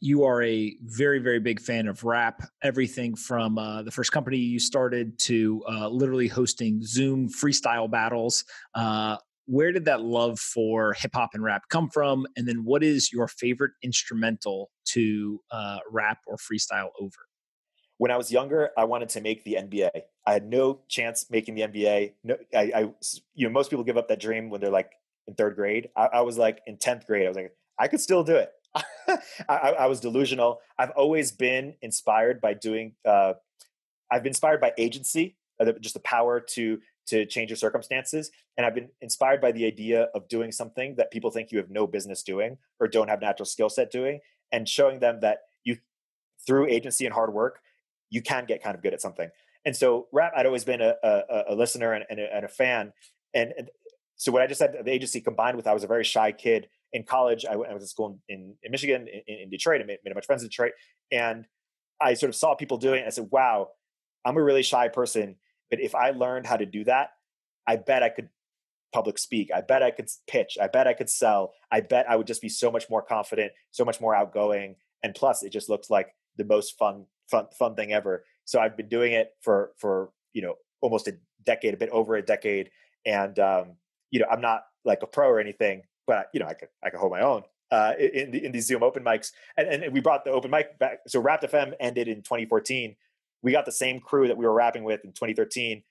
You are a very, very big fan of Rap. Everything from the first company you started to literally hosting Zoom freestyle battles. Where did that love for hip hop and rap come from? And then what is your favorite instrumental to rap or freestyle over? When I was younger, I wanted to make the NBA. I had no chance making the NBA. No, I most people give up that dream when they're like in third grade. I was like in 10th grade. I was like, I could still do it. I was delusional. I've always been inspired by I've been inspired by agency, just the power to change your circumstances. And I've been inspired by the idea of doing something that people think you have no business doing or don't have natural skill set doing, and showing them that you, through agency and hard work, you can get kind of good at something. And so rap, I'd always been a listener and a fan. And so what I just said, the agency combined with I was a very shy kid. In college, I was at school in Michigan, in Detroit. I made a bunch of friends in Detroit. And I sort of saw people doing it. I said, wow, I'm a really shy person. But if I learned how to do that, I bet I could public speak. I bet I could pitch. I bet I could sell. I bet I would just be so much more confident, so much more outgoing. And plus, it just looks like the most fun thing ever. So I've been doing it for almost a decade, a bit over a decade, and I'm not like a pro or anything, but I could hold my own in these Zoom open mics. And we brought the open mic back. So Rap.fm ended in 2014. We got the same crew that we were rapping with in 2013.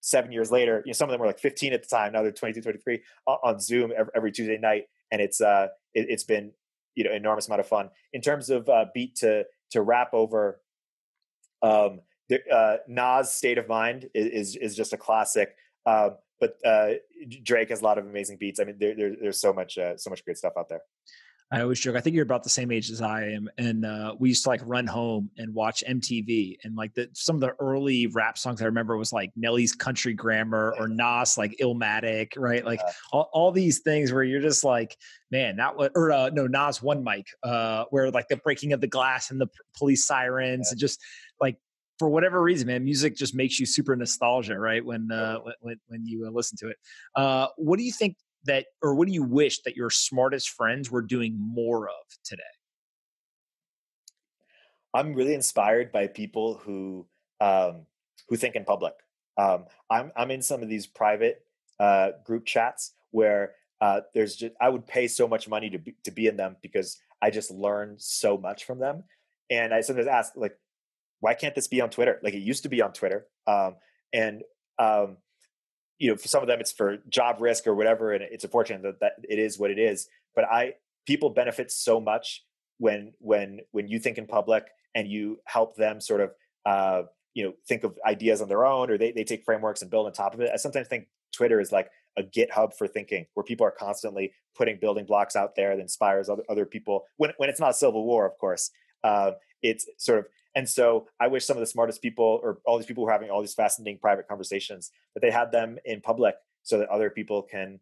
7 years later, some of them were like 15 at the time. Now they're 22, 23 on Zoom every Tuesday night, and it's been enormous amount of fun. In terms of beat to rap over, Nas' State of Mind is just a classic. But Drake has a lot of amazing beats. I mean, there's so much great stuff out there. I always joke, I think you're about the same age as I am. And we used to like run home and watch MTV. And like some of the early rap songs I remember was like Nelly's Country Grammar or Nas, like Illmatic, right? Like all these things where you're just like, man, Nas One Mic, where like the breaking of the glass and the police sirens and just like, for whatever reason, man, music just makes you super nostalgia, right? When you listen to it. What do you think what do you wish that your smartest friends were doing more of today? I'm really inspired by people who think in public. I'm in some of these private group chats where I would pay so much money to be in them because I just learn so much from them. And I sometimes ask, like, why can't this be on Twitter? Like it used to be on Twitter. For some of them it's for job risk or whatever. And it's unfortunate that it is what it is, but people benefit so much when you think in public and you help them sort of, think of ideas on their own, or they take frameworks and build on top of it. I sometimes think Twitter is like a GitHub for thinking, where people are constantly putting building blocks out there that inspires other people when it's not a civil war, of course. It's sort of, and so I wish some of the smartest people, or all these people who are having all these fascinating private conversations, that they had them in public so that other people can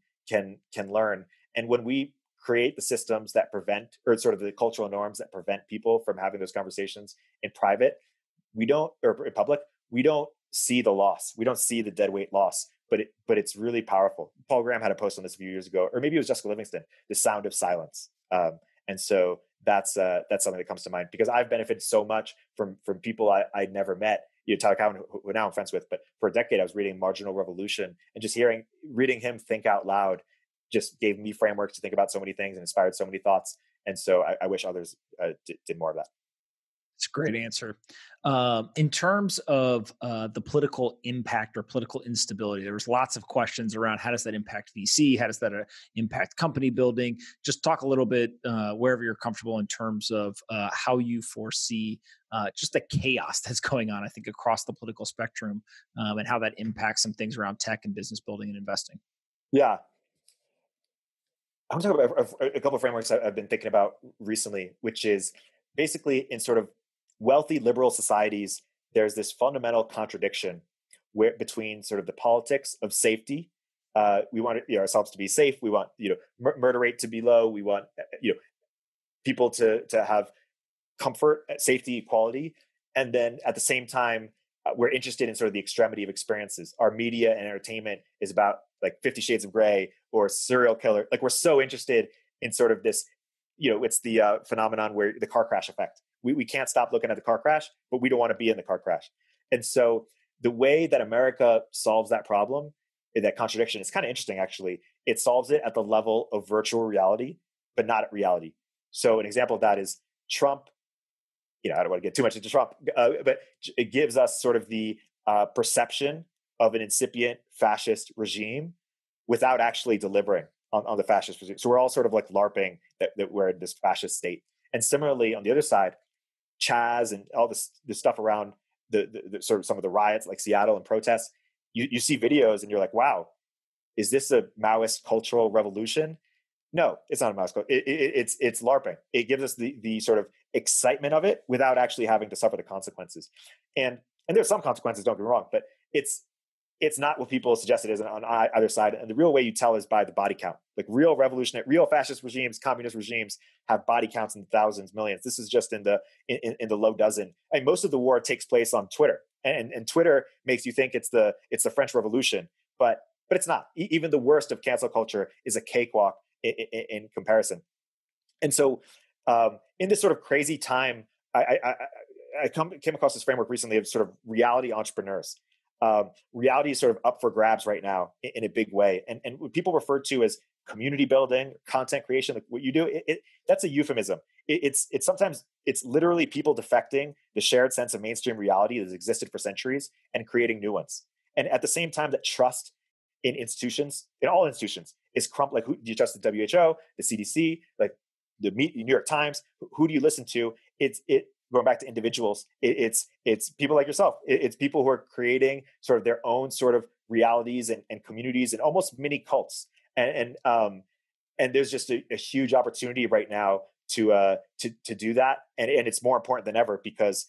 learn. And when we create the systems that prevent, or sort of the cultural norms that prevent people from having those conversations in private, or in public, we don't see the loss. We don't see the deadweight loss, but it's really powerful. Paul Graham had a post on this a few years ago, or maybe it was Jessica Livingston, The Sound of Silence. And so that's something that comes to mind, because I've benefited so much from people I'd never met. Tyler Cowen, who now I'm friends with, but for a decade I was reading Marginal Revolution, and just reading him think out loud just gave me frameworks to think about so many things and inspired so many thoughts. And so I wish others did more of that. It's a great answer. In terms of the political impact or political instability, there was lots of questions around how does that impact VC? How does that impact company building? Just talk a little bit wherever you're comfortable in terms of how you foresee just the chaos that's going on, I think, across the political spectrum, and how that impacts some things around tech and business building and investing. Yeah. I'm talking about a couple of frameworks I've been thinking about recently, which is basically in sort of wealthy liberal societies, there's this fundamental contradiction between sort of the politics of safety. We want ourselves to be safe. We want murder rate to be low. We want people to have comfort, safety, equality, and then at the same time, we're interested in sort of the extremity of experiences. Our media and entertainment is about like 50 Shades of Grey or serial killer. Like we're so interested in sort of this. It's the phenomenon where the car crash effect. We can't stop looking at the car crash, but we don't want to be in the car crash. And so the way that America solves that problem, that contradiction, it's kind of interesting, actually. It solves it at the level of virtual reality, but not at reality. So an example of that is Trump. I don't want to get too much into Trump, but it gives us sort of the perception of an incipient fascist regime without actually delivering on the fascist regime. So we're all sort of like LARPing that we're in this fascist state. And similarly, on the other side, Chaz and all this stuff around the sort of some of the riots, like Seattle and protests, you see videos and you're like, wow, is this a Maoist cultural revolution? No, it's not a Maoist. It's LARPing. It gives us the sort of excitement of it without actually having to suffer the consequences. And there's some consequences, don't get me wrong, but it's not what people suggest it is on either side. And the real way you tell is by the body count. Like real revolutionary, real fascist regimes, communist regimes have body counts in the thousands, millions. This is just in the low dozen. And most of the war takes place on Twitter, and Twitter makes you think it's the French Revolution, but it's not. Even the worst of cancel culture is a cakewalk in comparison. And so in this sort of crazy time, I came across this framework recently of sort of reality entrepreneurs. Reality is sort of up for grabs right now in a big way. And what people refer to as community building, content creation, like what you do, that's a euphemism. It's sometimes literally people defecting the shared sense of mainstream reality that has existed for centuries and creating new ones. And at the same time that trust in institutions, in all institutions, is crumbling. Like, who do you trust? The WHO, the CDC, like the New York Times? Who do you listen to? Going back to individuals, it's people like yourself. It's people who are creating sort of their own sort of realities and communities and almost mini cults. And there's just a huge opportunity right now to do that. And it's more important than ever because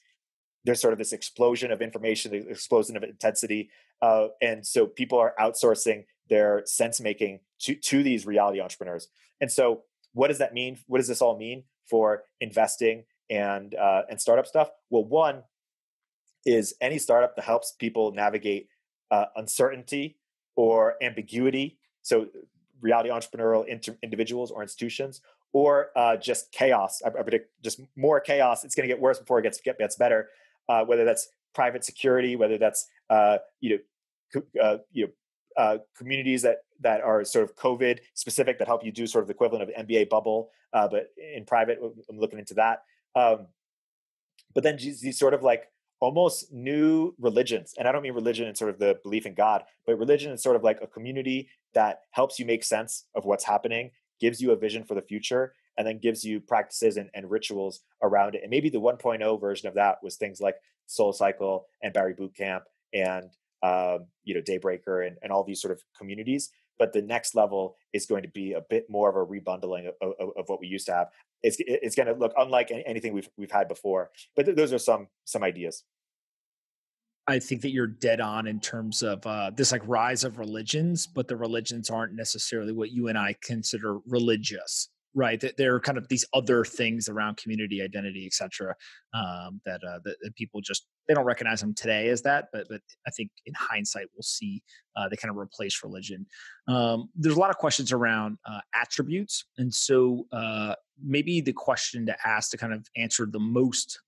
there's sort of this explosion of information, the explosion of intensity. And so people are outsourcing their sense making to these reality entrepreneurs. And so what does that mean? What does this all mean for investing and startup stuff? Well, one is any startup that helps people navigate uncertainty or ambiguity. So reality entrepreneurial individuals or institutions, or just chaos. I predict just more chaos. It's going to get worse before it gets better. Whether that's private security, whether that's communities that are sort of COVID specific that help you do sort of the equivalent of an MBA bubble, but in private. I'm looking into that. But then these sort of like almost new religions, and I don't mean religion in sort of the belief in God, but religion is sort of like a community that helps you make sense of what's happening, gives you a vision for the future, and then gives you practices and rituals around it. And maybe the 1.0 version of that was things like Soul Cycle and Barry Bootcamp and Daybreaker and all these sort of communities. But the next level is going to be a bit more of a rebundling of what we used to have. It's going to look unlike anything we've had before. But those are some ideas. I think that you're dead on in terms of this like rise of religions, but the religions aren't necessarily what you and I consider religious, right? There are kind of these other things around community, identity, et cetera, that people just, they don't recognize them today as that, but I think in hindsight, we'll see they kind of replace religion. There's a lot of questions around attributes. And so maybe the question to ask to kind of answer the most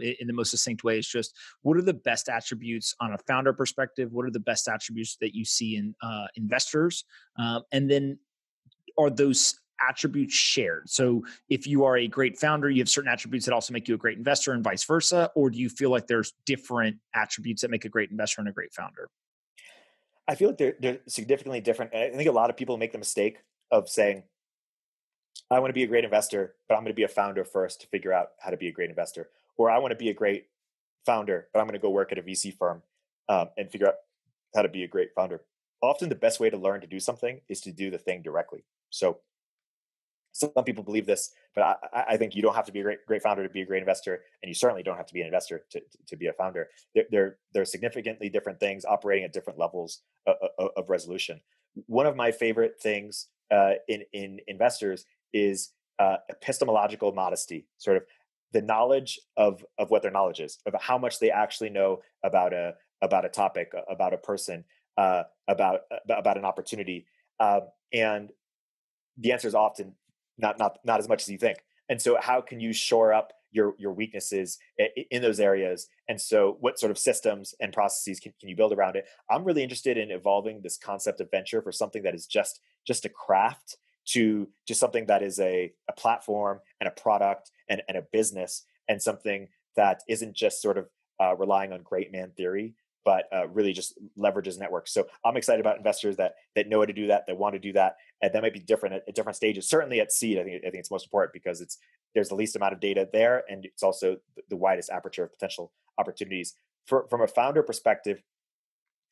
in the most succinct way is just, what are the best attributes on a founder perspective? What are the best attributes that you see in investors? And then are those attributes shared? So if you are a great founder, you have certain attributes that also make you a great investor and vice versa, or do you feel like there's different attributes that make a great investor and a great founder? I feel like they're significantly different. And I think a lot of people make the mistake of saying, I want to be a great investor, but I'm going to be a founder first to figure out how to be a great investor. Or I want to be a great founder, but I'm going to go work at a VC firm and figure out how to be a great founder. Often the best way to learn to do something is to do the thing directly. So some people believe this, but I think you don't have to be a great founder to be a great investor, and you certainly don't have to be an investor to be a founder. They're significantly different things operating at different levels of resolution. One of my favorite things in investors is epistemological modesty, sort of the knowledge of what their knowledge is, of how much they actually know about a topic, about a person, about an opportunity, and the answer is often not as much as you think. And so how can you shore up your weaknesses in those areas? And so what sort of systems and processes can you build around it? I'm really interested in evolving this concept of venture for something that is just a craft to just something that is a platform and a product and a business, and something that isn't just sort of relying on great man theory, but really just leverages networks. So I'm excited about investors that know how to do that, that want to do that, and that might be different at different stages. Certainly at seed, I think it's most important because there's the least amount of data there, and it's also the widest aperture of potential opportunities. From a founder perspective,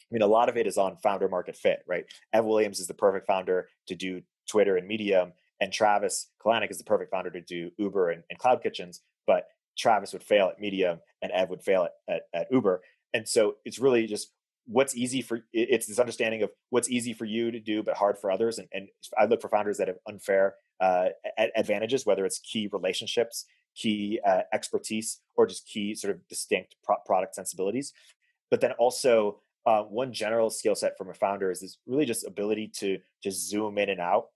I mean, a lot of it is on founder market fit, right? Ev Williams is the perfect founder to do Twitter and Medium, and Travis Kalanick is the perfect founder to do Uber and Cloud Kitchens, but Travis would fail at Medium, and Ev would fail at Uber. And so it's really just it's this understanding of what's easy for you to do, but hard for others. And I look for founders that have unfair advantages, whether it's key relationships, key expertise, or just key sort of distinct product sensibilities. But then also one general skill set from a founder is this really just ability to just zoom in and out.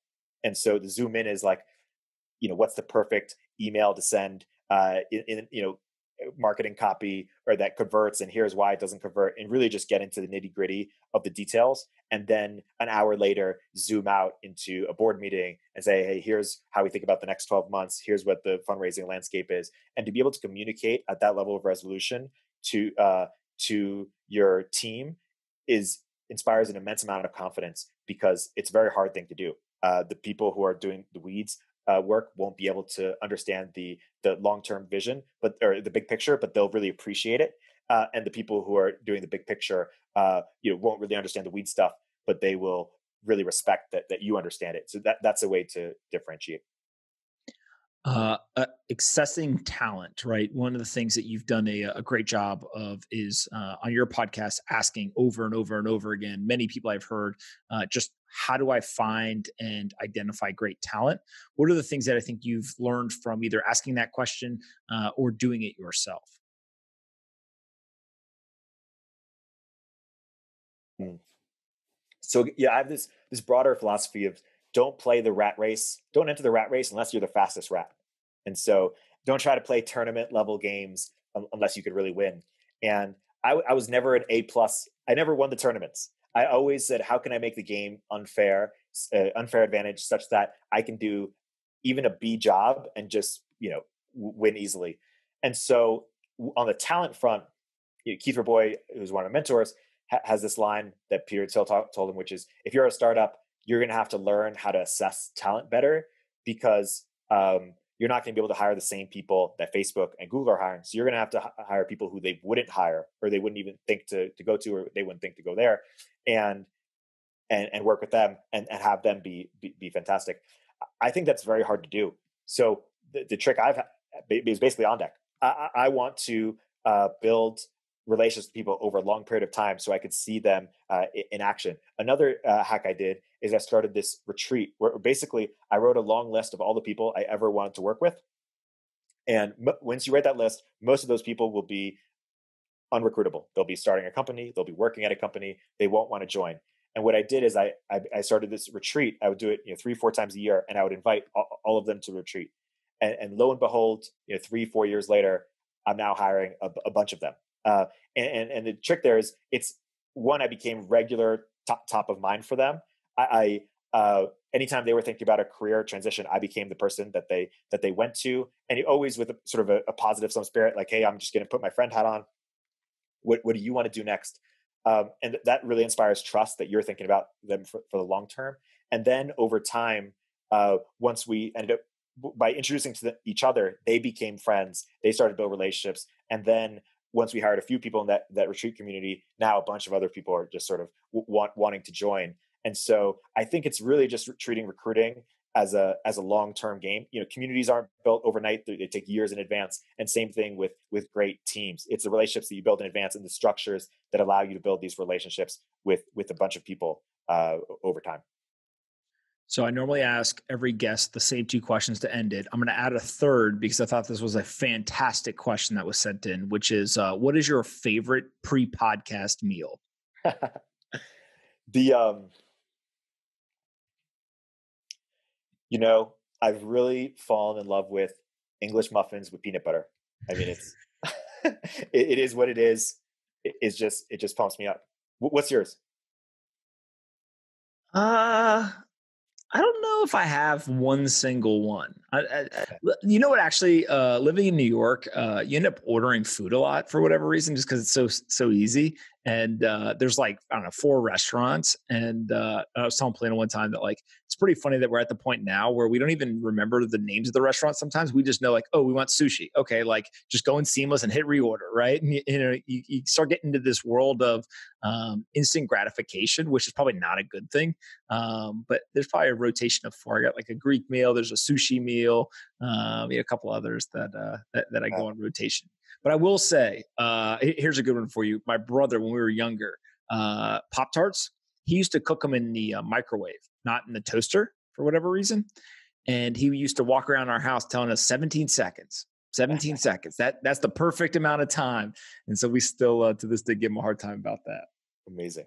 And so the zoom in is like, what's the perfect email to send marketing copy or that converts, and here's why it doesn't convert, and really just get into the nitty gritty of the details. And then an hour later, zoom out into a board meeting and say, hey, here's how we think about the next 12 months. Here's what the fundraising landscape is. And to be able to communicate at that level of resolution to your team inspires an immense amount of confidence, because it's a very hard thing to do. The people who are doing the weeds work won't be able to understand the long-term vision, or the big picture, but they'll really appreciate it. And the people who are doing the big picture, won't really understand the weed stuff, but they will really respect that you understand it. So that's a way to differentiate. Accessing talent, right? One of the things that you've done a great job of is on your podcast, asking over and over and over again, many people I've heard, just how do I find and identify great talent? What are the things that I think you've learned from either asking that question or doing it yourself? So yeah, I have this broader philosophy of, don't play the rat race. Don't enter the rat race unless you're the fastest rat. And so don't try to play tournament level games unless you could really win. And I was never an A+. I never won the tournaments. I always said, how can I make the game unfair advantage such that I can do even a B job and just, win easily. And so on the talent front, Kiefer Boy, who's one of my mentors, has this line that Peter Thiel told him, which is, if you're a startup, you're going to have to learn how to assess talent better, because you're not going to be able to hire the same people that Facebook and Google are hiring. So you're going to have to hire people who they wouldn't hire, or they wouldn't even think to go to, or they wouldn't think to go there, and work with them and have them be fantastic. I think that's very hard to do. So the trick I've had is basically OnDeck. I want to build relations to people over a long period of time so I could see them in action. Another hack I did is I started this retreat where basically I wrote a long list of all the people I ever wanted to work with. And once you write that list, most of those people will be unrecruitable. They'll be starting a company. They'll be working at a company. They won't want to join. And what I did is I started this retreat. I would do it 3-4 times a year, and I would invite all of them to the retreat. And lo and behold, 3-4 years later, I'm now hiring a bunch of them. And the trick there is, it's one, I became regular top of mind for them. I anytime they were thinking about a career transition, I became the person that they went to, and it always with a positive some spirit, like, hey, I'm just going to put my friend hat on. What do you want to do next? And that really inspires trust that you're thinking about them for the long term. And then over time, once we ended up by introducing to each other, they became friends. They started to build relationships, and then once we hired a few people in that retreat community, now a bunch of other people are just wanting to join. And so I think it's really just treating recruiting as a long-term game. Communities aren't built overnight. They take years in advance. And same thing with great teams. It's the relationships that you build in advance and the structures that allow you to build these relationships with a bunch of people over time. So I normally ask every guest the same two questions to end it. I'm going to add a third because I thought this was a fantastic question that was sent in, which is, what is your favorite pre-podcast meal? I've really fallen in love with English muffins with peanut butter. I mean, it's it is what it is. It just pumps me up. What's yours? I don't know if I have one single one. Actually, living in New York, you end up ordering food a lot for whatever reason, just because it's so easy. And there's 4 restaurants. And I was telling Plano one time that it's pretty funny that we're at the point now where we don't even remember the names of the restaurants. Sometimes we just know we want sushi. Okay, just go in Seamless and hit reorder, right? And you start getting into this world of instant gratification, which is probably not a good thing. But there's probably a rotation of 4. I got a Greek meal, there's a sushi meal, a couple others that I go on rotation. But I will say, here's a good one for you. My brother, when we were younger, Pop-Tarts, he used to cook them in the microwave, not in the toaster for whatever reason. And he used to walk around our house telling us 17 seconds, 17 seconds. That's the perfect amount of time. And so we still, to this day, give him a hard time about that. Amazing.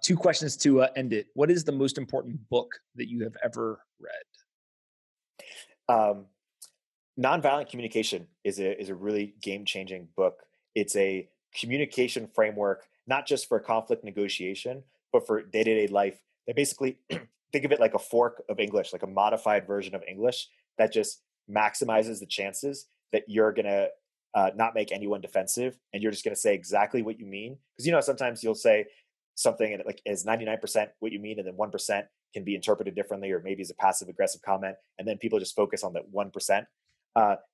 Two questions to end it. What is the most important book that you have ever read? Nonviolent Communication is a really game-changing book. It's a communication framework, not just for conflict negotiation, but for day-to-day life. They basically think of it like a fork of English, like a modified version of English that just maximizes the chances that you're going to not make anyone defensive, and you're just going to say exactly what you mean. Because, you know, sometimes you'll say something and it like is 99% what you mean, and then 1% can be interpreted differently, or maybe as a passive-aggressive comment, and then people just focus on that 1%.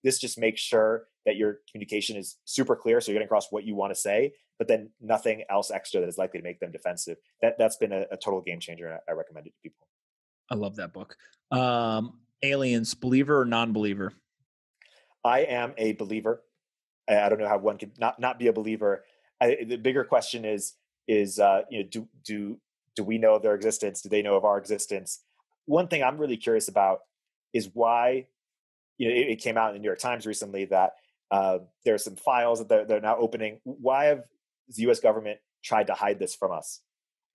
This just makes sure that your communication is super clear, so you're getting across what you want to say, but then nothing else extra that is likely to make them defensive. That's been a total game changer. I recommend it to people. I love that book. Aliens, believer or non-believer? I am a believer. I don't know how one could not be a believer. The bigger question is do we know of their existence? Do they know of our existence? One thing I'm really curious about is why. You know, it came out in the New York Times recently that there are some files that they're now opening. Why have the U.S. government tried to hide this from us?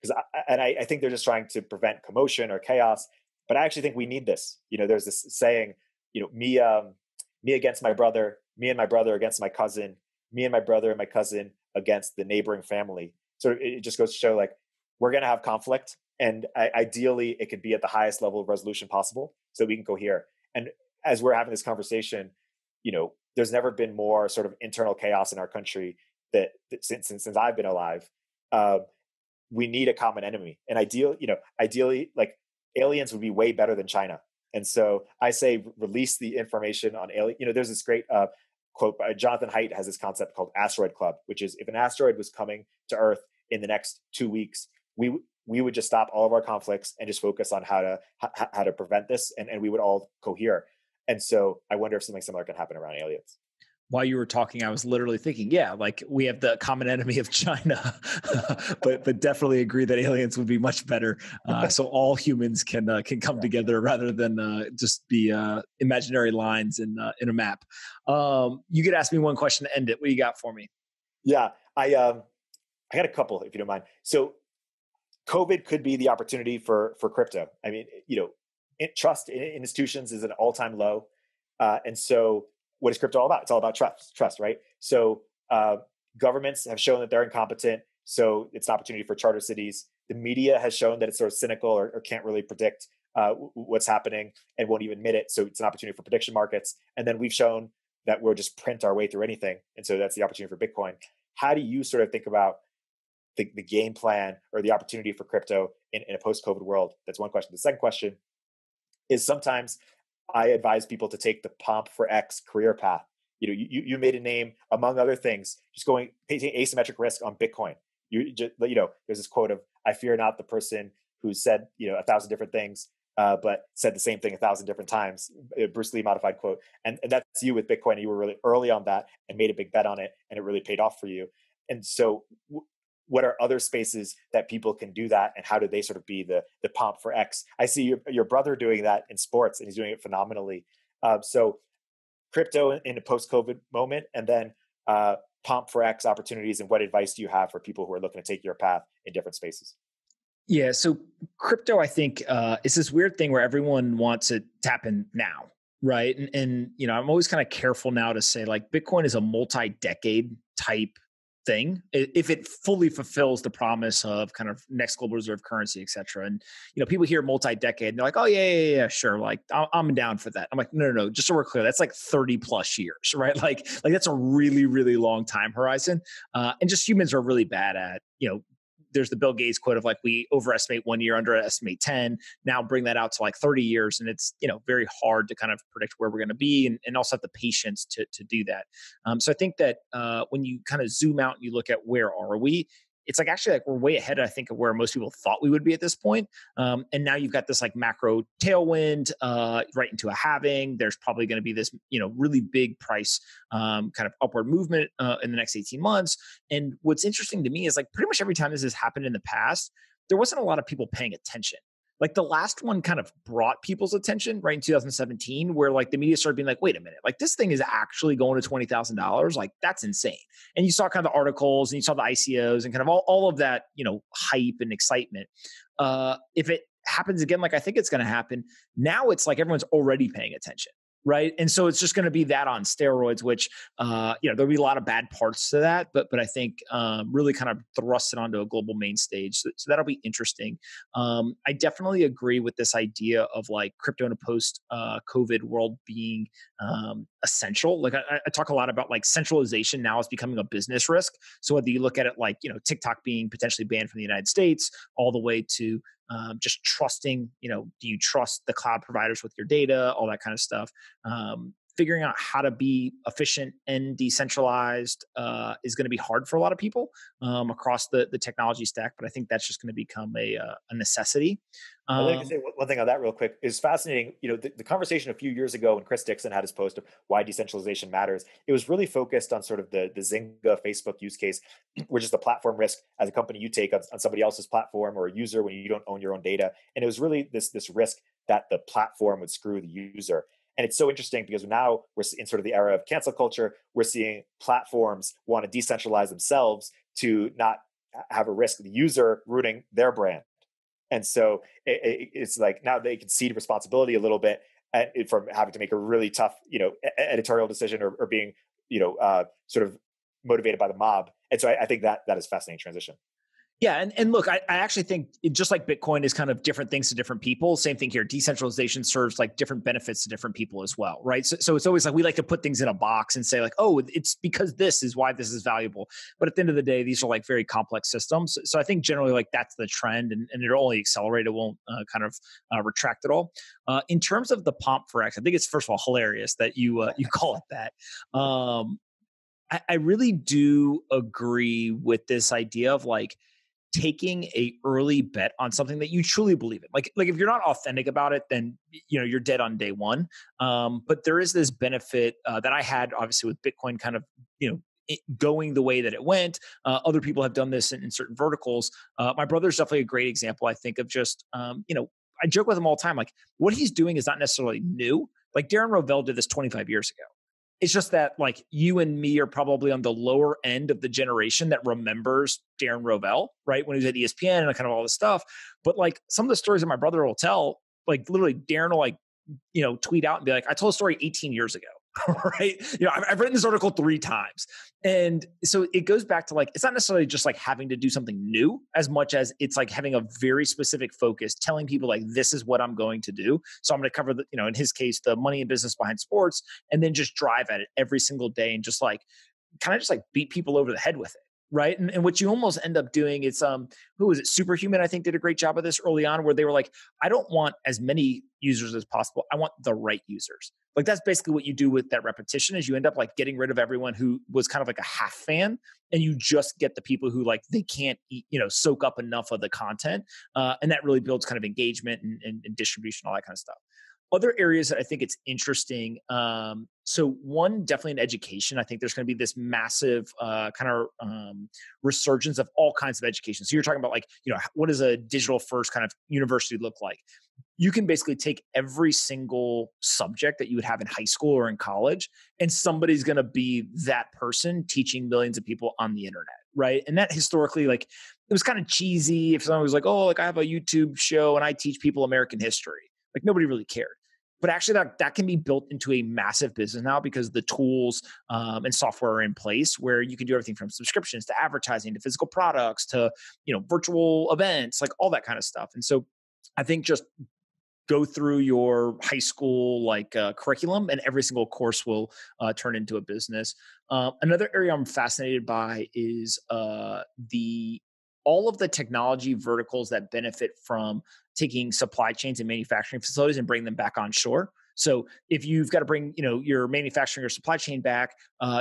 Because I think they're just trying to prevent commotion or chaos. But I actually think we need this. You know, there's this saying, you know, me against my brother, me and my brother against my cousin, me and my brother and my cousin against the neighboring family. So it just goes to show, like, we're going to have conflict, and ideally it could be at the highest level of resolution possible so we can cohere. And as we're having this conversation, you know, there's never been more sort of internal chaos in our country that since I've been alive. We need a common enemy, and ideally, like, aliens would be way better than China. And so I say, release the information on alien. You know, there's this great quote by Jonathan Haidt, has this concept called Asteroid Club, which is, if an asteroid was coming to Earth in the next 2 weeks, we would just stop all of our conflicts and just focus on how to prevent this, and we would all cohere. And so I wonder if something similar can happen around aliens. While you were talking, I was literally thinking, yeah, like, we have the common enemy of China, but definitely agree that aliens would be much better. So all humans can come together rather than just be imaginary lines in a map. You could ask me one question to end it. What do you got for me? Yeah, I got a couple, if you don't mind. So COVID could be the opportunity for crypto. I mean, you know, trust in institutions is at an all-time low. And so what is crypto all about? It's all about trust, right? So governments have shown that they're incompetent. So it's an opportunity for charter cities. The media has shown that it's sort of cynical or can't really predict what's happening and won't even admit it. So it's an opportunity for prediction markets. And then we've shown that we'll just print our way through anything. And so that's the opportunity for Bitcoin. How do you sort of think about the game plan or the opportunity for crypto in a post-COVID world? That's one question. The second question is, sometimes I advise people to take the Pomp for X career path. You know, you made a name, among other things, just going taking asymmetric risk on Bitcoin. You just, you know, there's this quote of, I fear not the person who said, you know, 1,000 different things, but said the same thing 1,000 different times. Bruce Lee modified quote. And that's you with Bitcoin. You were really early on that and made a big bet on it, and it really paid off for you. And so what are other spaces that people can do that, and how do they sort of be the Pomp for X? I see your brother doing that in sports, and he's doing it phenomenally. So crypto in a post-COVID moment, and then Pomp for X opportunities, and what advice do you have for people who are looking to take your path in different spaces? Yeah, so crypto, I think, is this weird thing where everyone wants it to happen now, right? And you know, I'm always kind of careful now to say, like, Bitcoin is a multi-decade type thing if it fully fulfills the promise of kind of next global reserve currency, et cetera. And, you know, people hear multi-decade and they're like, oh yeah, sure. Like, I'm down for that. I'm like, no. Just so we're clear, that's like 30 plus years, right? Like that's a really, really long time horizon. And just humans are really bad at, you know, there's the Bill Gates quote of, like, we overestimate 1 year, underestimate 10. Now bring that out to like 30 years. And it's, you know, very hard to kind of predict where we're going to be, and also have the patience to do that. So I think that when you kind of zoom out and you look at where are we, it's like, actually, like, we're way ahead, I think, of where most people thought we would be at this point. And now you've got this like macro tailwind right into a halving. There's probably going to be this, you know, really big price kind of upward movement in the next 18 months. And what's interesting to me is, like, pretty much every time this has happened in the past, there wasn't a lot of people paying attention. Like, the last one kind of brought people's attention, right, in 2017, where, like, the media started being like, wait a minute, like, this thing is actually going to $20,000. Like, that's insane. And you saw kind of the articles, and you saw the ICOs, and kind of all of that, you know, hype and excitement. If it happens again, like I think it's going to happen, now it's like everyone's already paying attention. right? And so it's just going to be that on steroids, which, there'll be a lot of bad parts to that, but I think really kind of thrust it onto a global main stage. So that'll be interesting. I definitely agree with this idea of like crypto in a post-COVID world being essential. Like I talk a lot about like centralization now is becoming a business risk. So whether you look at it like, TikTok being potentially banned from the United States all the way to just trusting, do you trust the cloud providers with your data, all that kind of stuff. Figuring out how to be efficient and decentralized is going to be hard for a lot of people across the technology stack. But I think that's just going to become a necessity. I can say one thing on that real quick. It's fascinating. The conversation a few years ago when Chris Dixon had his post of why decentralization matters, it was really focused on sort of the Zynga Facebook use case, which is the platform risk as a company you take on somebody else's platform or a user when you don't own your own data. And it was really this risk that the platform would screw the user. And it's so interesting because now we're in sort of the era of cancel culture. We're seeing platforms want to decentralize themselves to not have a risk of the user ruining their brand. And so it's like now they can cede responsibility a little bit and from having to make a really tough, editorial decision or being, sort of motivated by the mob. And so I think that is a fascinating transition. Yeah. And look, I actually think just like Bitcoin is kind of different things to different people, same thing here. Decentralization serves like different benefits to different people as well, right? So it's always like we like to put things in a box and say like, oh, it's because this is why this is valuable. But at the end of the day, these are like very complex systems. So I think generally like that's the trend and it'll only accelerate. It won't retract at all. In terms of the pomp for X, I think it's first of all hilarious that you call it that. I really do agree with this idea of like, taking a early bet on something that you truly believe in. Like if you're not authentic about it, then, you're dead on day one. But there is this benefit that I had obviously with Bitcoin kind of, going the way that it went. Other people have done this in certain verticals. My brother's definitely a great example, I think, of just, I joke with him all the time. Like what he's doing is not necessarily new. Like Darren Rovell did this 25 years ago. It's just that like you and me are probably on the lower end of the generation that remembers Darren Rovell, right? When he was at ESPN and kind of all this stuff. But like some of the stories that my brother will tell, like literally Darren will like, tweet out and be like, I told a story 18 years ago. Right. I've written this article 3 times. And so it goes back to like, it's not necessarily just like having to do something new as much as it's like having a very specific focus, telling people like, this is what I'm going to do. So I'm going to cover the, in his case, the money and business behind sports, and then just drive at it every single day and just like, kind of just like beat people over the head with it. Right. And what you almost end up doing is, who was it? Superhuman, I think, did a great job of this early on where they were like, I don't want as many users as possible. I want the right users. Like that's basically what you do with that repetition is you end up like getting rid of everyone who was kind of like a half fan and you just get the people who like, they can't, soak up enough of the content. And that really builds kind of engagement and distribution, all that kind of stuff. Other areas that I think it's interesting. So one, definitely in education, I think there's going to be this massive resurgence of all kinds of education. So you're talking about like, what does a digital first kind of university look like? You can basically take every single subject that you would have in high school or in college, and somebody's going to be that person teaching millions of people on the internet, right? And that historically, like, it was kind of cheesy if someone was like, oh, like I have a YouTube show and I teach people American history. Like nobody really cared, but actually that can be built into a massive business now because the tools and software are in place where you can do everything from subscriptions to advertising to physical products to virtual events, like all that kind of stuff. And so I think just go through your high school curriculum and every single course will turn into a business. Another area I'm fascinated by is all of the technology verticals that benefit from taking supply chains and manufacturing facilities and bring them back on shore. So if you've got to bring, your manufacturing or supply chain back,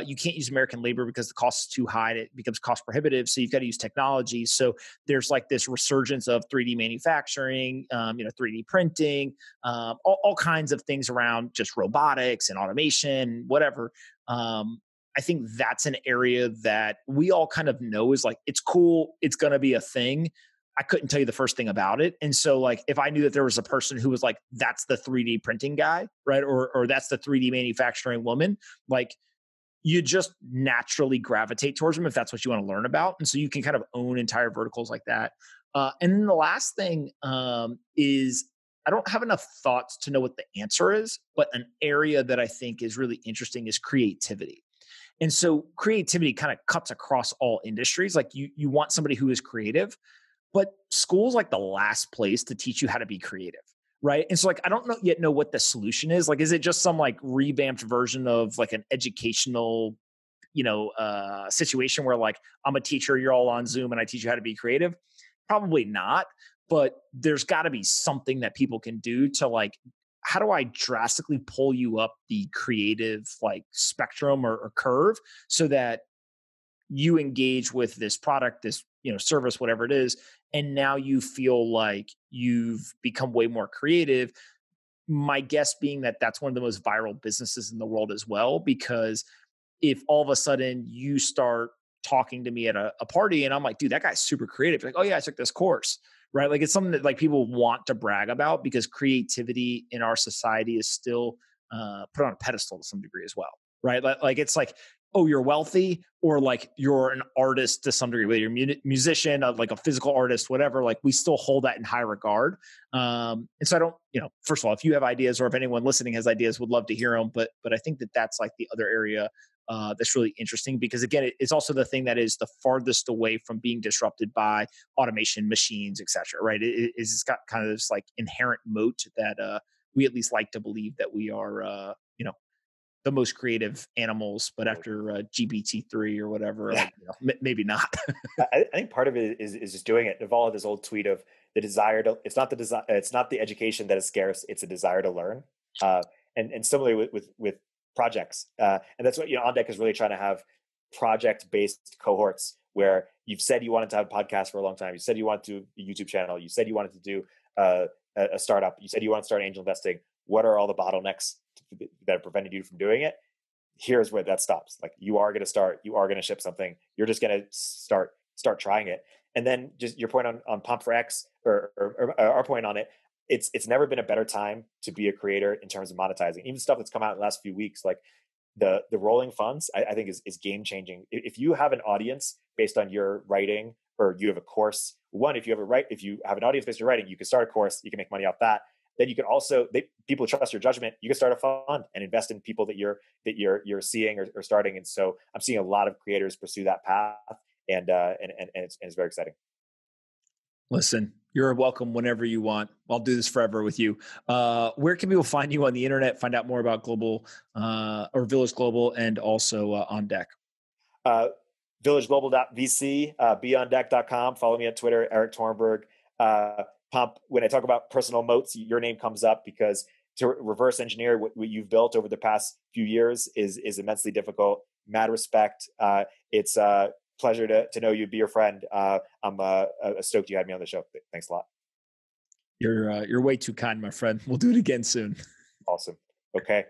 you can't use American labor because the cost is too high and it becomes cost prohibitive. So you've got to use technology. So there's like this resurgence of 3D manufacturing, 3D printing, all kinds of things around just robotics and automation, whatever. I think that's an area that we all kind of know is like, it's cool. It's going to be a thing. I couldn't tell you the first thing about it. And so like, if I knew that there was a person who was like, that's the 3D printing guy, right? Or that's the 3D manufacturing woman, like you just naturally gravitate towards them if that's what you want to learn about. And so you can kind of own entire verticals like that. And then the last thing is I don't have enough thoughts to know what the answer is, but an area that I think is really interesting is creativity. And so creativity kind of cuts across all industries. Like you want somebody who is creative, but school's like the last place to teach you how to be creative, right? And so like, I don't know, yet know what the solution is. Like, is it just some like revamped version of like an educational, situation where like, I'm a teacher, you're all on Zoom and I teach you how to be creative? Probably not, but there's gotta be something that people can do to like, how do I drastically pull you up the creative like spectrum or curve so that you engage with this product, this, service, whatever it is. And now you feel like you've become way more creative. My guess being that that's one of the most viral businesses in the world as well, because if all of a sudden you start talking to me at a party and I'm like, dude, that guy's super creative. You're like, oh yeah, I took this course. Right? Like it's something that like people want to brag about because creativity in our society is still put on a pedestal to some degree as well. Right? Like it's like, oh, you're wealthy or like you're an artist to some degree, whether you're a musician, like a physical artist, whatever, like we still hold that in high regard. And so I don't, first of all, if you have ideas or if anyone listening has ideas, would love to hear them. But I think that that's like the other area that's really interesting because again, it's also the thing that is the farthest away from being disrupted by automation, machines, et cetera, right? It's got kind of this like inherent moat that we at least like to believe that we are, the most creative animals, but after GPT-3 or whatever, yeah. Maybe not. I think part of it is just doing it. Naval had this old tweet of the desire to, it's not the education that is scarce, it's a desire to learn. And similarly with projects. And that's what, OnDeck is really trying to have project-based cohorts where you've said you wanted to have a podcast for a long time. You said you wanted to do a YouTube channel. You said you wanted to do a startup. You said you want to start angel investing. What are all the bottlenecks that are preventing you from doing it? Here's where that stops. Like you are going to start, you are going to ship something. You're just going to start trying it. And then just your point on Pomp for X or our point on it, it's never been a better time to be a creator in terms of monetizing. Even stuff that's come out in the last few weeks, like the rolling funds, I think is game changing. If you have an audience based on your writing or you have a course, if you have an audience based on your writing, you can start a course, you can make money off that. Then you can also, people trust your judgment. You can start a fund and invest in people that you're seeing or starting. And so I'm seeing a lot of creators pursue that path, and it's very exciting. Listen, you're welcome whenever you want. I'll do this forever with you. Where can people find you on the internet? Find out more about Global or Village Global, and also OnDeck. VillageGlobal.vc, BeOnDeck.com. Follow me on Twitter, Eric Tornberg. Pomp, when I talk about personal moats, your name comes up because to reverse engineer what you've built over the past few years is immensely difficult. Mad respect. It's a pleasure to know you, be your friend. I'm stoked you had me on the show. Thanks a lot. You're way too kind, my friend. We'll do it again soon. Awesome. Okay.